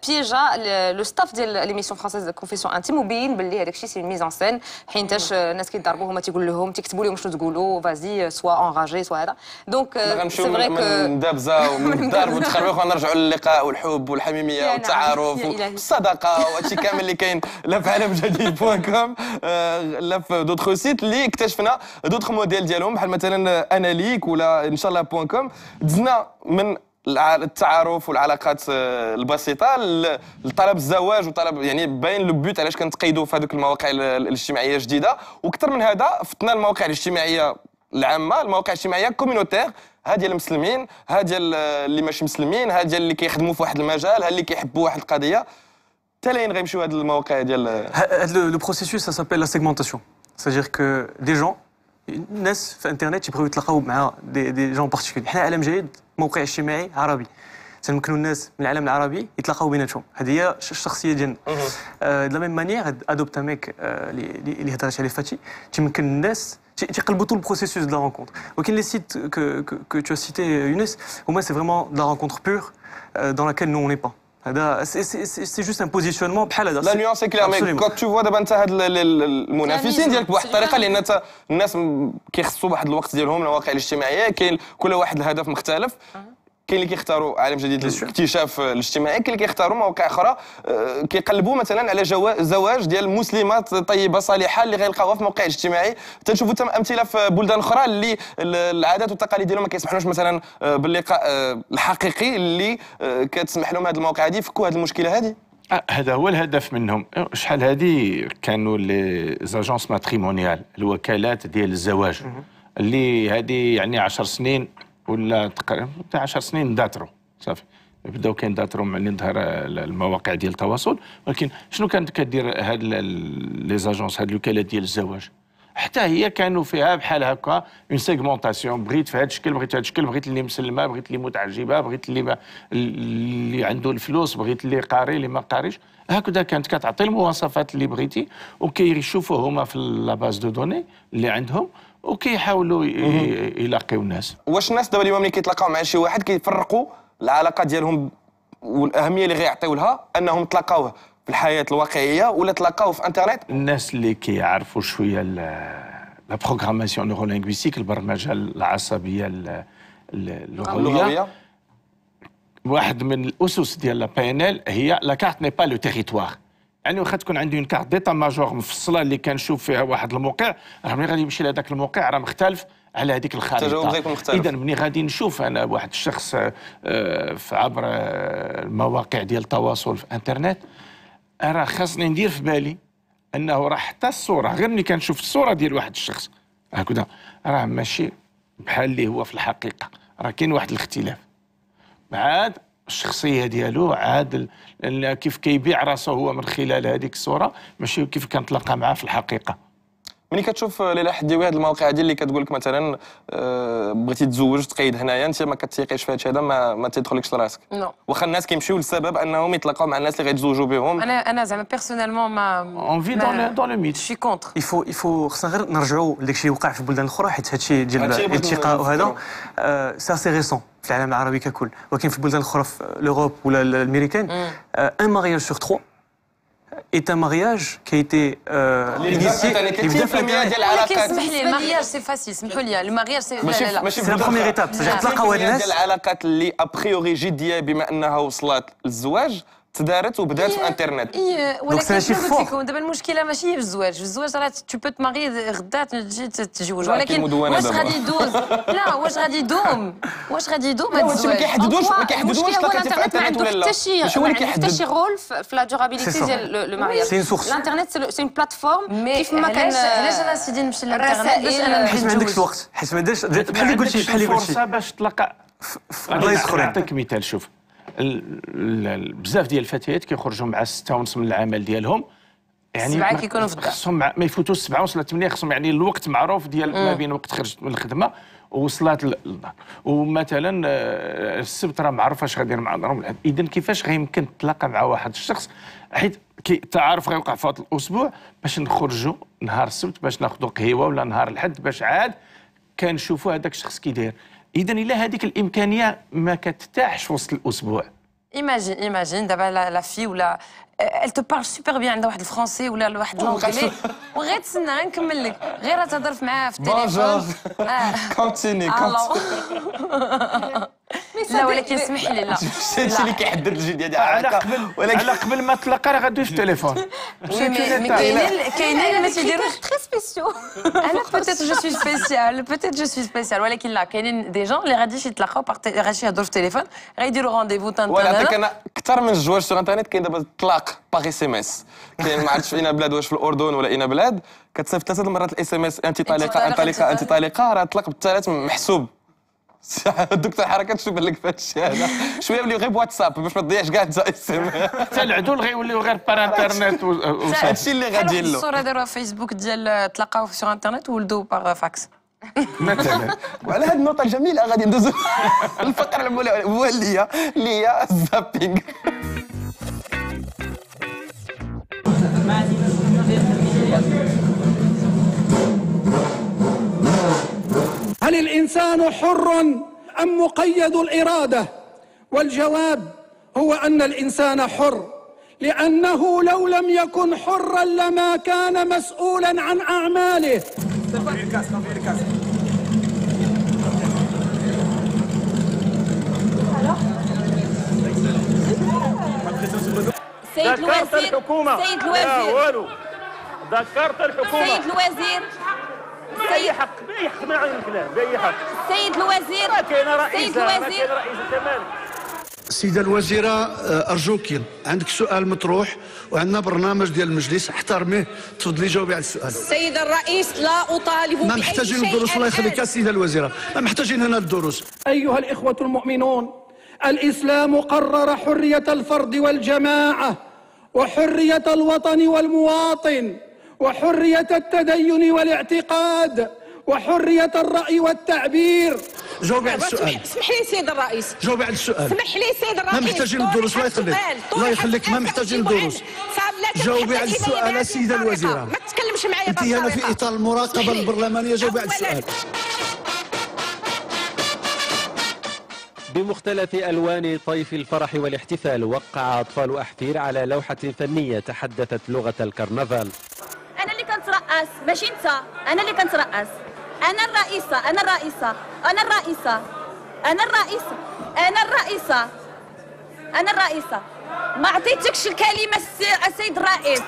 بيجا لو ستاف ديال ليميسيون فرانسيز كونفيسيون انتيم وبين باللي هذاك الشيء سي ميز ان سين حيتاش الناس كيضربوا هما تيقول لهم تيكتبوا لهم شنو تقولوا فازي سوا انراجي سوا هذا دونك سي فري كو دابزه ومن الدار وتخربوا ونرجعوا للقاء والحب والحميميه والتعارف والصداقه وهادشي كامل اللي كاين لا في عالم جديد.كوم لا في دوطخ سيت اللي اكتشفنا دوطخ موديل ديالهم بحال مثلا اناليك ولا ان شاء الله بوان كوم دزنا من التعارف والعلاقات البسيطه لطلب الزواج وطلب يعني باين لو بوت علاش كنتقيدوا في هذوك المواقع الاجتماعيه الجديده واكثر من هذا فتنا المواقع الاجتماعيه العامه المواقع الاجتماعيه كوميونيتير ها ديال المسلمين ها ديال اللي ماشي مسلمين ها ديال اللي كيخدموا في واحد المجال ها اللي كيحبوا واحد القضيه حتى لين غيمشيو هاد المواقع ديال لو بروسيسوس سا سابيل لا سيغمونطاسيون. C'est-à-dire que des gens, les gens sur Internet, ils prévoient de rencontrer des gens en particulier. Nous, عالم جديد, موقع اجتماعي عربي. سنمكنوا الناس من العالم العربي يتلاقاو بيناتهم. هذه هي الشخصية ديالنا. De la même manière, adopte un mec اللي هضرت عليه فاتي. تمكن الناس تقلبوا tout le processus de la rencontre. Donc les sites que tu as cités, Younes, au moins c'est vraiment de la rencontre pure dans laquelle nous on n'est pas. C'est juste un positionnement بحال هذا. La nuance est claire, mais quand tu vois دابا انت هاد المنافسين ديالك بواحد الطريقه لان الناس كيخصوا واحد الوقت ديالهم المواقع الاجتماعيه كاين كل واحد الهدف مختلف كاين اللي كيختاروا عالم جديد الاكتشاف الاجتماعي كاين اللي كيختاروا مواقع اخرى كيقلبوا مثلا على زواج ديال مسلمات طيبه صالحه اللي غيلقاوها في موقع اجتماعي تنشوفوا تم امثله في بلدان اخرى اللي العادات والتقاليد ديالهم ما كيسمحلوش مثلا باللقاء الحقيقي اللي كتسمح لهم هذه المواقع هذه يفكوا هذه المشكله هذه هذا هو الهدف منهم شحال هذه كانوا لي زاجونس ماتريمونيال الوكالات ديال الزواج اللي هذه يعني 10 سنين ولا تقريبا 10 سنين داترو صافي بداو كينداترو من ظهر المواقع ديال التواصل ولكن شنو كانت كدير هاد لي زاجونس هاد الوكالات ديال الزواج حتى هي كانوا فيها بحال هكا اون سيغمونطاسيون بغيت في هاد الشكل بغيت هاد الشكل بغيت اللي مسلمه بغيت اللي متعجبه بغيت اللي عنده الفلوس بغيت اللي قاري اللي ما قاريش هكذا كانت كتعطي المواصفات اللي بغيتي وكيشوفوا هما في لاباز دو دوني اللي عندهم وكيحاولوا يلاقيو الناس. واش الناس دابا اليوم ملي كيتلاقاو مع شي واحد كيفرقوا العلاقه ديالهم والاهميه اللي غيعطيو لها انهم تلاقاوه في الحياه الواقعيه ولا تلاقاوه في انترنت؟ الناس اللي كيعرفوا شويه لا بروغراماسيون نورولينغويستيك البرمجه العصبيه اللغويه واحد من الاسس ديال لا بي ان ال هي لا كارت ني با لو تيريتوار يعني واخا تكون عندي اون كارت ديتا ماجور مفصله اللي كنشوف فيها واحد الموقع راه ملي غادي نمشي لهذاك الموقع راه مختلف على هذيك الخريطه اذا ملي غادي نشوف انا واحد الشخص عبر المواقع ديال التواصل في الانترنت راه خاصني ندير في بالي انه راه حتى الصوره غير ملي كنشوف الصوره ديال واحد الشخص هكذا راه ماشي بحال اللي هو في الحقيقه راه كاين واحد الاختلاف بعد الشخصيه ديالو عاد كيف كيبيع راسه هو من خلال هذيك الصوره ماشي كيف كنتلاقى معاه في الحقيقه ملي كتشوف ليلى حديوي هذه المواقع هذه اللي كتقول لك مثلا بغيتي تزوج تقيد هنايا انت ما كتيقيش في هذا ما تيدخلكش لراسك واخا الناس كيمشيو لسبب انهم يتلاقاو مع الناس اللي غيتزوجوا بهم انا زعما بيرسونيلمون ما في دون لو ميت شي كونتر يفو خصنا غير نرجعوا لداك الشيء وقع في البلدان الاخرى حيت هذا الشيء ديال الالتقاء وهذا سا سي ريسون في العالم العربي ككل ولكن في البلدان الاخرى في اوروب ولا الامريكان ان مارياج سور 3 est un mariage qui a été initié. C'est facile. Le mariage, c'est la première étape. C'est la première étape. تدارت وبدات في الانترنت. اي ولكن قلت لكم دابا المشكله ماشي في الزواج، في الزواج راه تو بو تماري غدا تجي تتزوج، ولكن واش غادي يدوز؟ لا واش غادي يدوم؟ واش غادي يدوم هذا الزواج؟ ما كيحددوش الانترنت ولا لا. ماشي هو اللي كيحدد، حتى شي رول في لا ديورابيليتي ديال لو مارياج. الانترنت سي اون بلاتفورم كيف ما كان. علاش انا سيدي نمشي للانترنت باش انا نتزوج؟ حيت ما عندكش الوقت، حيت ما عندكش بحال اللي قلتي فرصه باش تلقى في بلايص اخرين. نعطيك مثال، شوف بزاف ديال الفتيات كيخرجوا مع 6 ونص من العمل ديالهم، يعني 7 كيكونوا في الدار، خصهم ما يفوتوش 7 ولا 8، خصهم يعني الوقت معروف ديال ما بين وقت خرجت من الخدمه وصلات للدار، ومثلا السبت راه معروف اش غادي مع دارهم. اذا كيفاش غيمكن تلاقى مع واحد الشخص حيت التعارف غيوقع في وسط الاسبوع باش نخرجوا نهار السبت باش ناخذوا قهيوه ولا نهار الحد باش عاد كنشوفوا هذاك الشخص كي داير. إذا إلا هذيك الإمكانية ما كتتاحش في وسط الأسبوع. إيماجين دابا لا في ولا elle te parle super bien عندها واحد الفرنسي ولا واحد الأنجلي وغير تسنى غير نكمل لك، غير تهضر معاها في التليفون. كونتيني. لا ولكن اسمح لي، لا هادشي اللي كيحدد الجديد ديالها. على قبل ما تلاقى راه غادوي في التليفون. كاينين اللي ما تيديروش تري سبيسيو. انا بوتيت جو سوي سبيسيال، ولكن لا كاينين دي جون اللي غاديش يتلاقاو غاديش يهضروا في التليفون، غيديروا رونديفو تان. ولكن انا اكثر من الزواج في الانترنت كاين دابا الطلاق باغ اس ام اس، كاين ما عرفتش فينا بلاد، واش في الاردن ولا اين بلاد كتصيفط 3 مرات الاس ام اس انت طالقه انت طالقه انت طالقه، راه الطلاق بالثلاث محسوب. الدكتور حركات شو بان لك في هادشي هذا؟ شويه ولاو غير بواتساب باش ما تضيعش كاع السيم. حتى العدول غيوليو غير بار انترنت وهادشي اللي غادي له. الصوره داروها في فيسبوك ديال تلاقاو في انترنت وولدوا باغ فاكس. مثلا وعلى هذه النقطه الجميله غادي ندوزو الفقره الموليه اللي هي الزابينغ. هل الإنسان حر أم مقيد الإرادة؟ والجواب هو أن الإنسان حر، لأنه لو لم يكن حرا لما كان مسؤولا عن أعماله. ذكرت الحكومة، ذكرت الحكومة سيد الوزير، بأي حق؟ بأي حق ما عين الكلام؟ بأي حق؟ سيد الوزير، ما كاين رئيس، كمان السيدة الوزيرة أرجوك عندك سؤال مطروح وعندنا برنامج ديال المجلس احترميه، تفضلي جاوبي على السؤال. السيد الرئيس لا أطالب بأي شيء، ما محتاجين الدروس الله يخليك السيدة الوزيرة، ما محتاجين هنا الدروس. أيها الإخوة المؤمنون، الإسلام قرر حرية الفرد والجماعة وحرية الوطن والمواطن وحرية التدين والاعتقاد وحرية الرأي والتعبير. جاوبي على السؤال. اسمح لي سيد الرئيس. جاوبي على السؤال. اسمح لي سيد الرئيس. ما محتاجين الدروس الله يخليك. الله يخليك ما محتاجين الدروس. جاوبي على السؤال السيدة الوزيرة. ما تتكلمش معايا بهذه الطريقة. أنت هنا في إطار المراقبة البرلمانية، جاوبي على السؤال. بمختلف ألوان طيف الفرح والاحتفال، وقع أطفال أحفير على لوحة فنية تحدثت لغة الكرنفال. أنا اللي كنترقص ماشي أنت، أنا اللي كنترقص، أنا الرئيسة، أنا الرئيسة، أنا الرئيسة، أنا الرئيسة، أنا الرئيسة، أنا الرئيسة، ما عطيتكش الكلمة السيد الرئيس.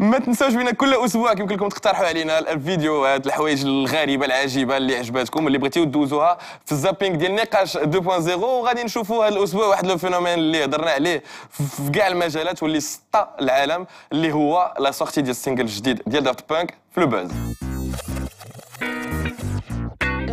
ما تنساوش بينا كل اسبوع يمكن لكم تقترحوا علينا الفيديوهات الحوايج الغريبه العجيبه اللي عجباتكم اللي بغيتيو دوزوها في الزابينغ ديال نقاش 2.0، وغادي نشوفوا هذا الاسبوع واحد لو فينومين اللي هضرنا عليه في كاع المجالات واللي سطى العالم، اللي هو لا سورتي ديال السينجل الجديد ديال دافت بانك في لو باز.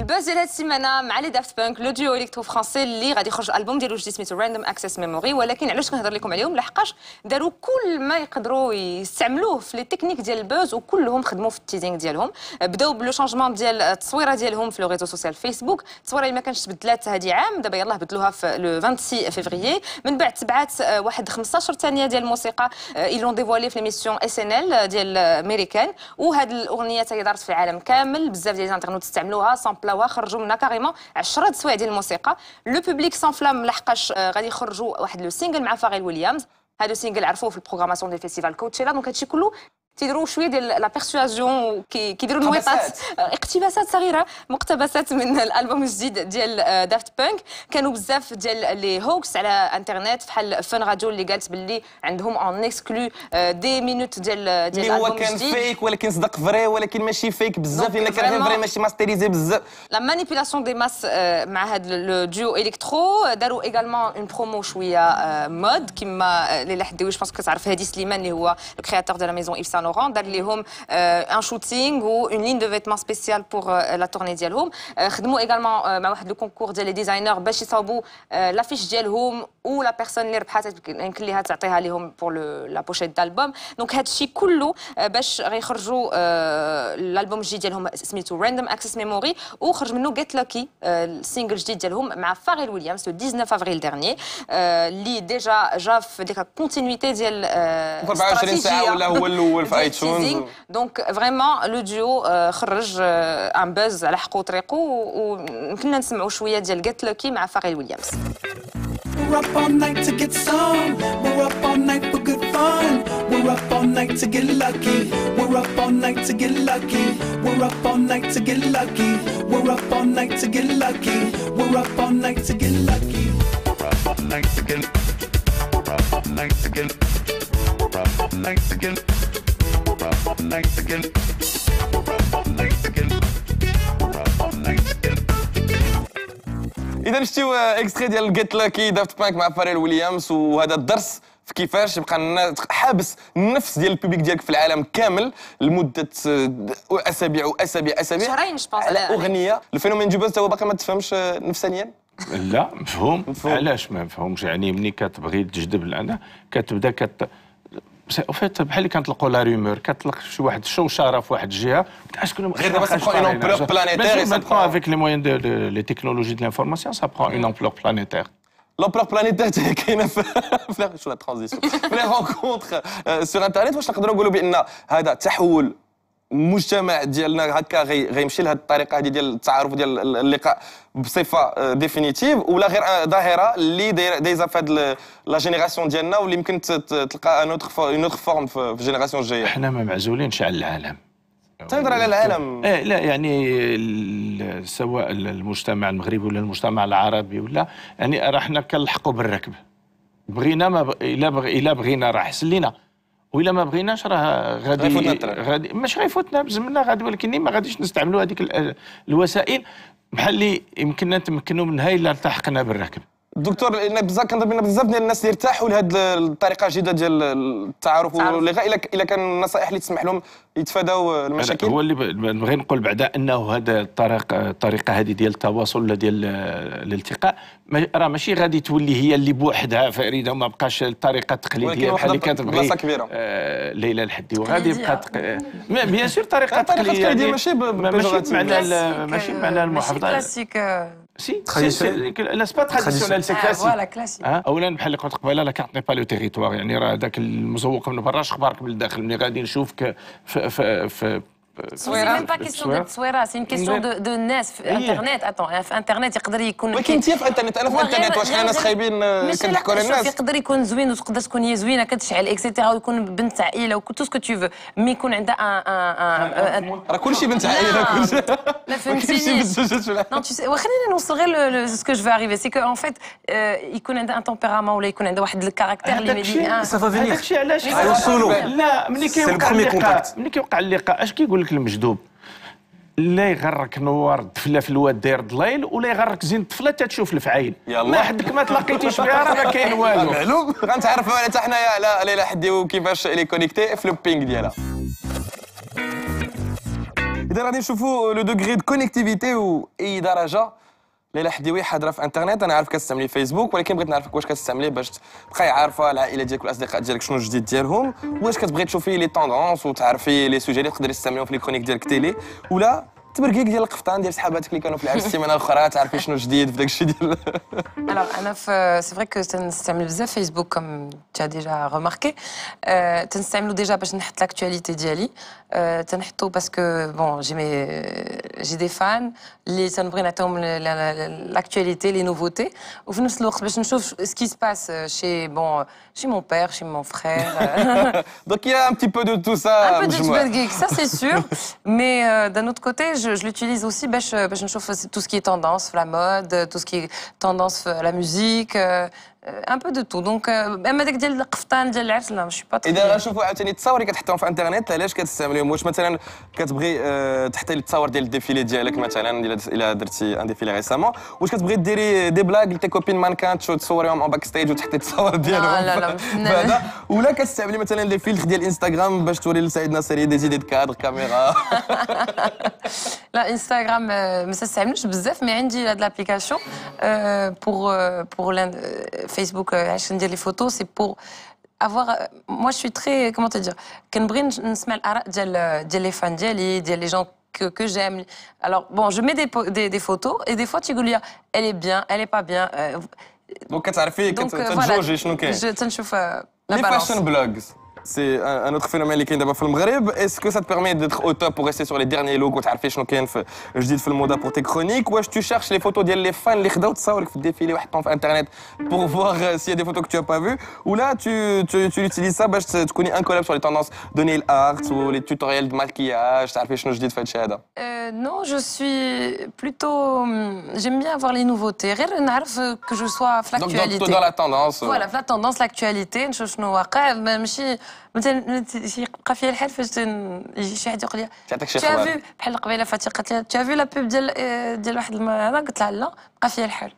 الباز ديال هاد السيمانه مع لي دافت بانك لو ديو اليكترو فرونسي اللي غادي يخرج البوم ديالو جديد سميتو راندوم اكسس ميموري، ولكن علاش كنهضر لكم عليهم؟ لحقاش داروا كل ما يقدروا يستعملوه في لي تكنيك ديال الباز وكلهم خدموا في التيزينغ ديالهم. بداو بلو شونجمون ديال التصويره ديالهم في لو ريزو سوسيال فيسبوك، التصويره اللي ما كانتش تبدلات هذه عام دابا يلاه بدلوها في لو 26 فيفريي، من بعد تبعات واحد 15 ثانيه ديال الموسيقى ايلون ديفوالي في ليميسيون اس ان ال ديال امريكان، وهاد الاغنيه تاهي دارت في العالم كامل، بزاف ديال الانترنت استعملوها بلاوا، خرجوا منها كاريمون 10 دسوايع ديال الموسيقى. لو بوبليك سانفلام لحقاش غادي يخرجوا واحد لو سينجل مع فاريل ويليامز، هادو سينجل عرفوه في البروغراماسيون ديال فيستيفال كوتشيلا، دونك هادشي كله تيديروا شويه ديال لا بيرسوازيون كيديروا نويطات اقتباسات صغيره مقتبسات من الالبوم الجديد ديال دافت بانك. كانوا بزاف ديال لي هوكس على انترنت فحال فن راديو اللي قالت باللي عندهم اون اكسكلو دي مينوت ديال الالبوم الجديد اللي هو كان فيك ولكن صدق فري ولكن ماشي فيك بزاف لان كان فري ماشي ماستريزي بزاف. لا مانيبيلاسيون دي ماس مع هاد لو ديو الكترو داروا ايغالمون اون برومو شويه مود كما ليلى حداوي جو بونس كتعرف هادي سليمان اللي هو لو كرياتور دو لا ميزون ايفسان دار ليهم ان شوتينغ و اون لين دو فيتمون سبيسيال بور لا تورني ديالهم. خدموا ايغالمون مع واحد لو كونكور ديال لي ديزاينر باش يصاوبوا لافيش ديالهم و لا بيرسون اللي ربحات يمكن ليها تعطيها ليهم بور لا بوشيت دالبوم. دونك هادشي كله باش غيخرجوا الالبوم الجديد ديالهم سميتو راندوم اكسس ميموري وخرج منه جيت لاكي السينجل الجديد ديالهم مع فاريل ويليامز لو 19 افريل ديرني اللي ديجا جا في ديك الكونتينيتي ديال 24 ساعه ولا هو الاول iTunes. Donc vraiment le duo خرج un buzz على حقه وطريقه وكنا نسمعوا شويه ديال Get Lucky مع فاريل ويليامز. Nights again. Nights again. Nights again. إذا شفتيو إكستري ديال جيت لاكي دافت بانك مع فاريل ويليامز وهذا الدرس في كيفاش يبقى حابس النفس ديال البوبليك ديالك في العالم كامل لمده أسابيع وأسابيع أسابيع شهرين جو بونس على أغنية. الفينومين جو بونس تا هو باقي ما تفهمش نفسانيا؟ لا مفهوم. علاش ما مفهومش؟ يعني ملي كتبغي تجذب الأنا كتبدا وفات بحال اللي كنطلقوا لا رومور كتطلق شي واحد الشوشره في واحد الجهه كتعاش كلهم غير دابا كتبقى اون امبلور بلانيتير اي سا برون افيك لي موين دو لي تكنولوجي دو لانفورماسيون سا برون اون امبلور بلانيتير. لامبلور بلانيتير تاع كاينه في شو لا ترانزيسيون في لي رونكونتر سور انترنيت. واش نقدروا نقولوا بان هذا تحول المجتمع ديالنا هكا غيمشي لهذه الطريقه هذه ديال التعارف ديال اللقاء بصفه ديفينيتيف ولا غير ظاهره اللي دايزه في هذه لا جينيراسيون ديالنا واللي يمكن تلقى اون اوتر فورم في الجينيراسيون الجايه؟ حنا ما معزولينش على العالم. تهضر على العالم؟ ايه لا يعني سواء المجتمع المغربي ولا المجتمع العربي ولا يعني راه حنا كنلحقوا بالركبه. بغينا ما بغينا راه حسن لينا وإلا ما بغيناش راه غادي مش غيفوتنا بزمنا غادي ولكن ما غاديش نستعملوا هذيك الوسائل بحال اللي يمكننا نتمكنوا منها الا التحقنا بالركب. دكتور لان بزاف كنظن بان بزاف ديال الناس يرتاحوا لهاد الطريقه الجديده ديال التعارف واللغه الا كان النصائح اللي تسمح لهم يتفاداو المشاكل. هو اللي بغي نقول بعدا انه هذا الطريقه هذه ديال التواصل ولا ديال الالتقاء راه ماشي غادي تولي هي اللي بوحدها فريده وما بقاش الطريقه التقليديه بحال اللي كتبغي بلاصه كبيره ليلى الحدي وغادي يبقى بيان سور طريقه تقليديه ماشي معناها المحافظه كلاسيك سي لا سبا تراديسيونيل سي كلاسيك. اولا بحال اللي قلت قبيله لا كارت ني با لو تيريتوار يعني راه داك المزوق من برا شخبارك من الداخل ملي غادي نشوفك في تصويره ماشي كيسيون التصويره سي كيسيون دو الناس في انترنت اتون في انترنت يقدر يكون ولكن انت في انترنت انا في انترنت واش الناس خايبين كنضحكوا على الناس؟ يقدر يكون زوين وتقدر تكون هي زوينه كتشعل اكسيتيرا ويكون بنت عائله وكل تو سكو تو فو مي يكون عندها راه كلشي بنت عائله كلشي لا فهمتيني نو وخلينا نوصل غير سكو جو فاريفي سي كو اون فيت يكون عندها ان تمبيرامون ولا يكون عندها واحد الكاركتير اللي ملي داكشي علاش لا ملي كيوقع اللقاء اش كيقول المجذوب لا يغرك نوار الطفله في الواد داير الليل ولا يغرك زين الطفله حتى تشوف الفعايل ما حدك ما تلاقيتيش بها راه ما كاين والو معلوم. غنتعرفوا على حتى حنايا على ليلى حديو كيفاش لي كونيكتي في لو بينغ ديالها. اذا غادي نشوفوا لو دوغري دو كونيكتيفيتي و اي درجه ليلى حديوي حاضره في انترنت. انا عارف كتستعملي فيسبوك ولكن بغيت نعرفك واش كتستعمليه باش تبقاي عارفه العائله ديالك والاصدقاء ديالك شنو الجديد ديالهم، واش كتبغي تشوفي لي طوندونس وتعرفي لي سوجي اللي تقدري تستعمليهم في لي كونيك ديالك تيلي ولا تبركيك ديال القفطان ديال صحاباتك اللي كانوا في العرس السيمانه الاخرى تعرفي شنو جديد في داكشي ديال انا في سي فري كو تنستعمل بزاف فيسبوك كوم تا ديجا ريماركي تنستعملو ديجا باش نحط لاكتواليتي ديالي تنحطو باسكو بون جي مي j'ai des fans اللي تنبغي نعطيهم l'actualité, les nouveautés. وفي نفس الوقت باش نشوف ce qui se passe chez bon chez mon père, chez mon frère. Donc il y a un petit peu de tout ça. Un peu de Jumba Geek, ça c'est sûr. Mais d'un autre côté, je l'utilise aussi باش نشوف tout ce qui est tendance, la mode, tout ce qui est tendance, la musique. Un peu de tout, donc اما داك ديال القفطان ديال العرس لا ماشي با. اذا غنشوفوا عاوتاني التصاور كتحطيهم في الانترنيت علاش كتستعمليهم؟ واش مثلا كتبغي تحطي التصاور ديال الديفيلي ديالك مثلا الا درتي ان ديفيلي ريسامون, واش كتبغي ديري دي بلاغ لتي كوبين مانكانتش وتصوريهم اون باك ستيج وتحطي التصاور ديالهم؟ لا لا لا, ولا كتستعملي مثلا لي فيلتر ديال انستغرام باش توري لسعيد ناصري دي زيدي كادر كاميرا؟ لا انستغرام ما تستعملوش بزاف, مي عندي هاد لابليكاسيون بور Facebook, les photos, c'est pour avoir. Moi, je suis très, comment te dire, quand les fans, les gens que j'aime. Alors bon, je mets des photos et des fois tu dis, elle est bien, elle est pas bien. Donc, tu as fait, tu as joué, les fashion blogs. C'est un autre phénomène qui est d'abord dans le Maghreb. Est-ce que ça te permet d'être au top pour rester sur les derniers looks, ou tu sais ce qu'il y a dans le mode pour tes chroniques, ou est-ce que tu cherches les photos des fans qui ont pris dans le défilé sur Internet pour voir s'il y a des photos que tu n'as pas vues, ou là tu l'utilises ça parce que tu connais un collab sur les tendances de nail art ou les tutoriels de maquillage, tu sais ce que je dis de faire chez Adam? Non, je suis plutôt... J'aime bien avoir les nouveautés. Rien ne m'arrive que je sois à l'actualité. Donc plutôt dans la tendance. Voilà, la tendance, l'actualité, je sais même si... مثلا يبقى فيا الحال فاش شي واحد يقول لي تافي بحال قبيله فاتي قالت لي تافي لا بوب ديال واحد هذا, قلت لها لا بقى فيا الحال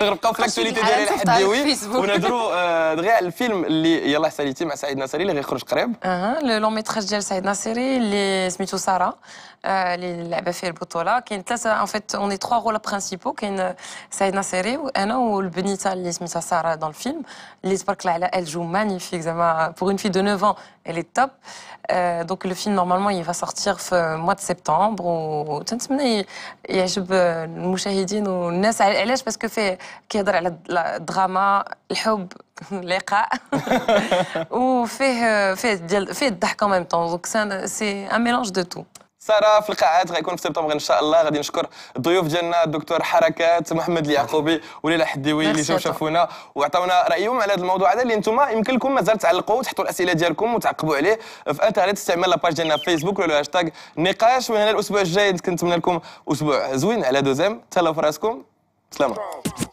غير بقاو في لاكتواليتي ديالي لحد اليوم. ونهضروا دغيا على الفيلم اللي يلاه ساليتي مع سعيد ناصري اللي غيخرج قريب. اها لو ميتراج ديال سعيد ناصري اللي سميتو ساره اللي لعبه فيه البطوله. كاين ثلاثه ان فيت اوني تخوا رولا برينسيبو, كاين سعيد ناصري وانا والبنيته اللي سميتها ساره دون الفيلم اللي تبارك الله على الجو مانيفيك زعما بوغ اون في دو 9 ans. Elle est top. Donc le film normalement il va sortir au mois de septembre. Ou il y a des mouchahidines ou des gens. Elle est parce que fait qui adore le drama, l'homme, l'éclat. Ou fait d'arc en même temps. Donc c'est un mélange de tout. سارة في القاعات غيكون في سبتمبر ان شاء الله. غادي نشكر الضيوف ديالنا الدكتور حركات, محمد اليعقوبي وليلى حديوي اللي جاو شافونا وعطاونا رايهم على هذا الموضوع هذا اللي انتم يمكن لكم مازال تعلقوا وتحطوا الاسئله ديالكم وتعقبوا عليه في انترنت. استعمال لاباج ديالنا في فيسبوك ولا الهاشتاغ نقاش. وهنا الاسبوع الجاي كنتمنى لكم اسبوع زوين على دوزيم. تهلاو فراسكم, سلامه.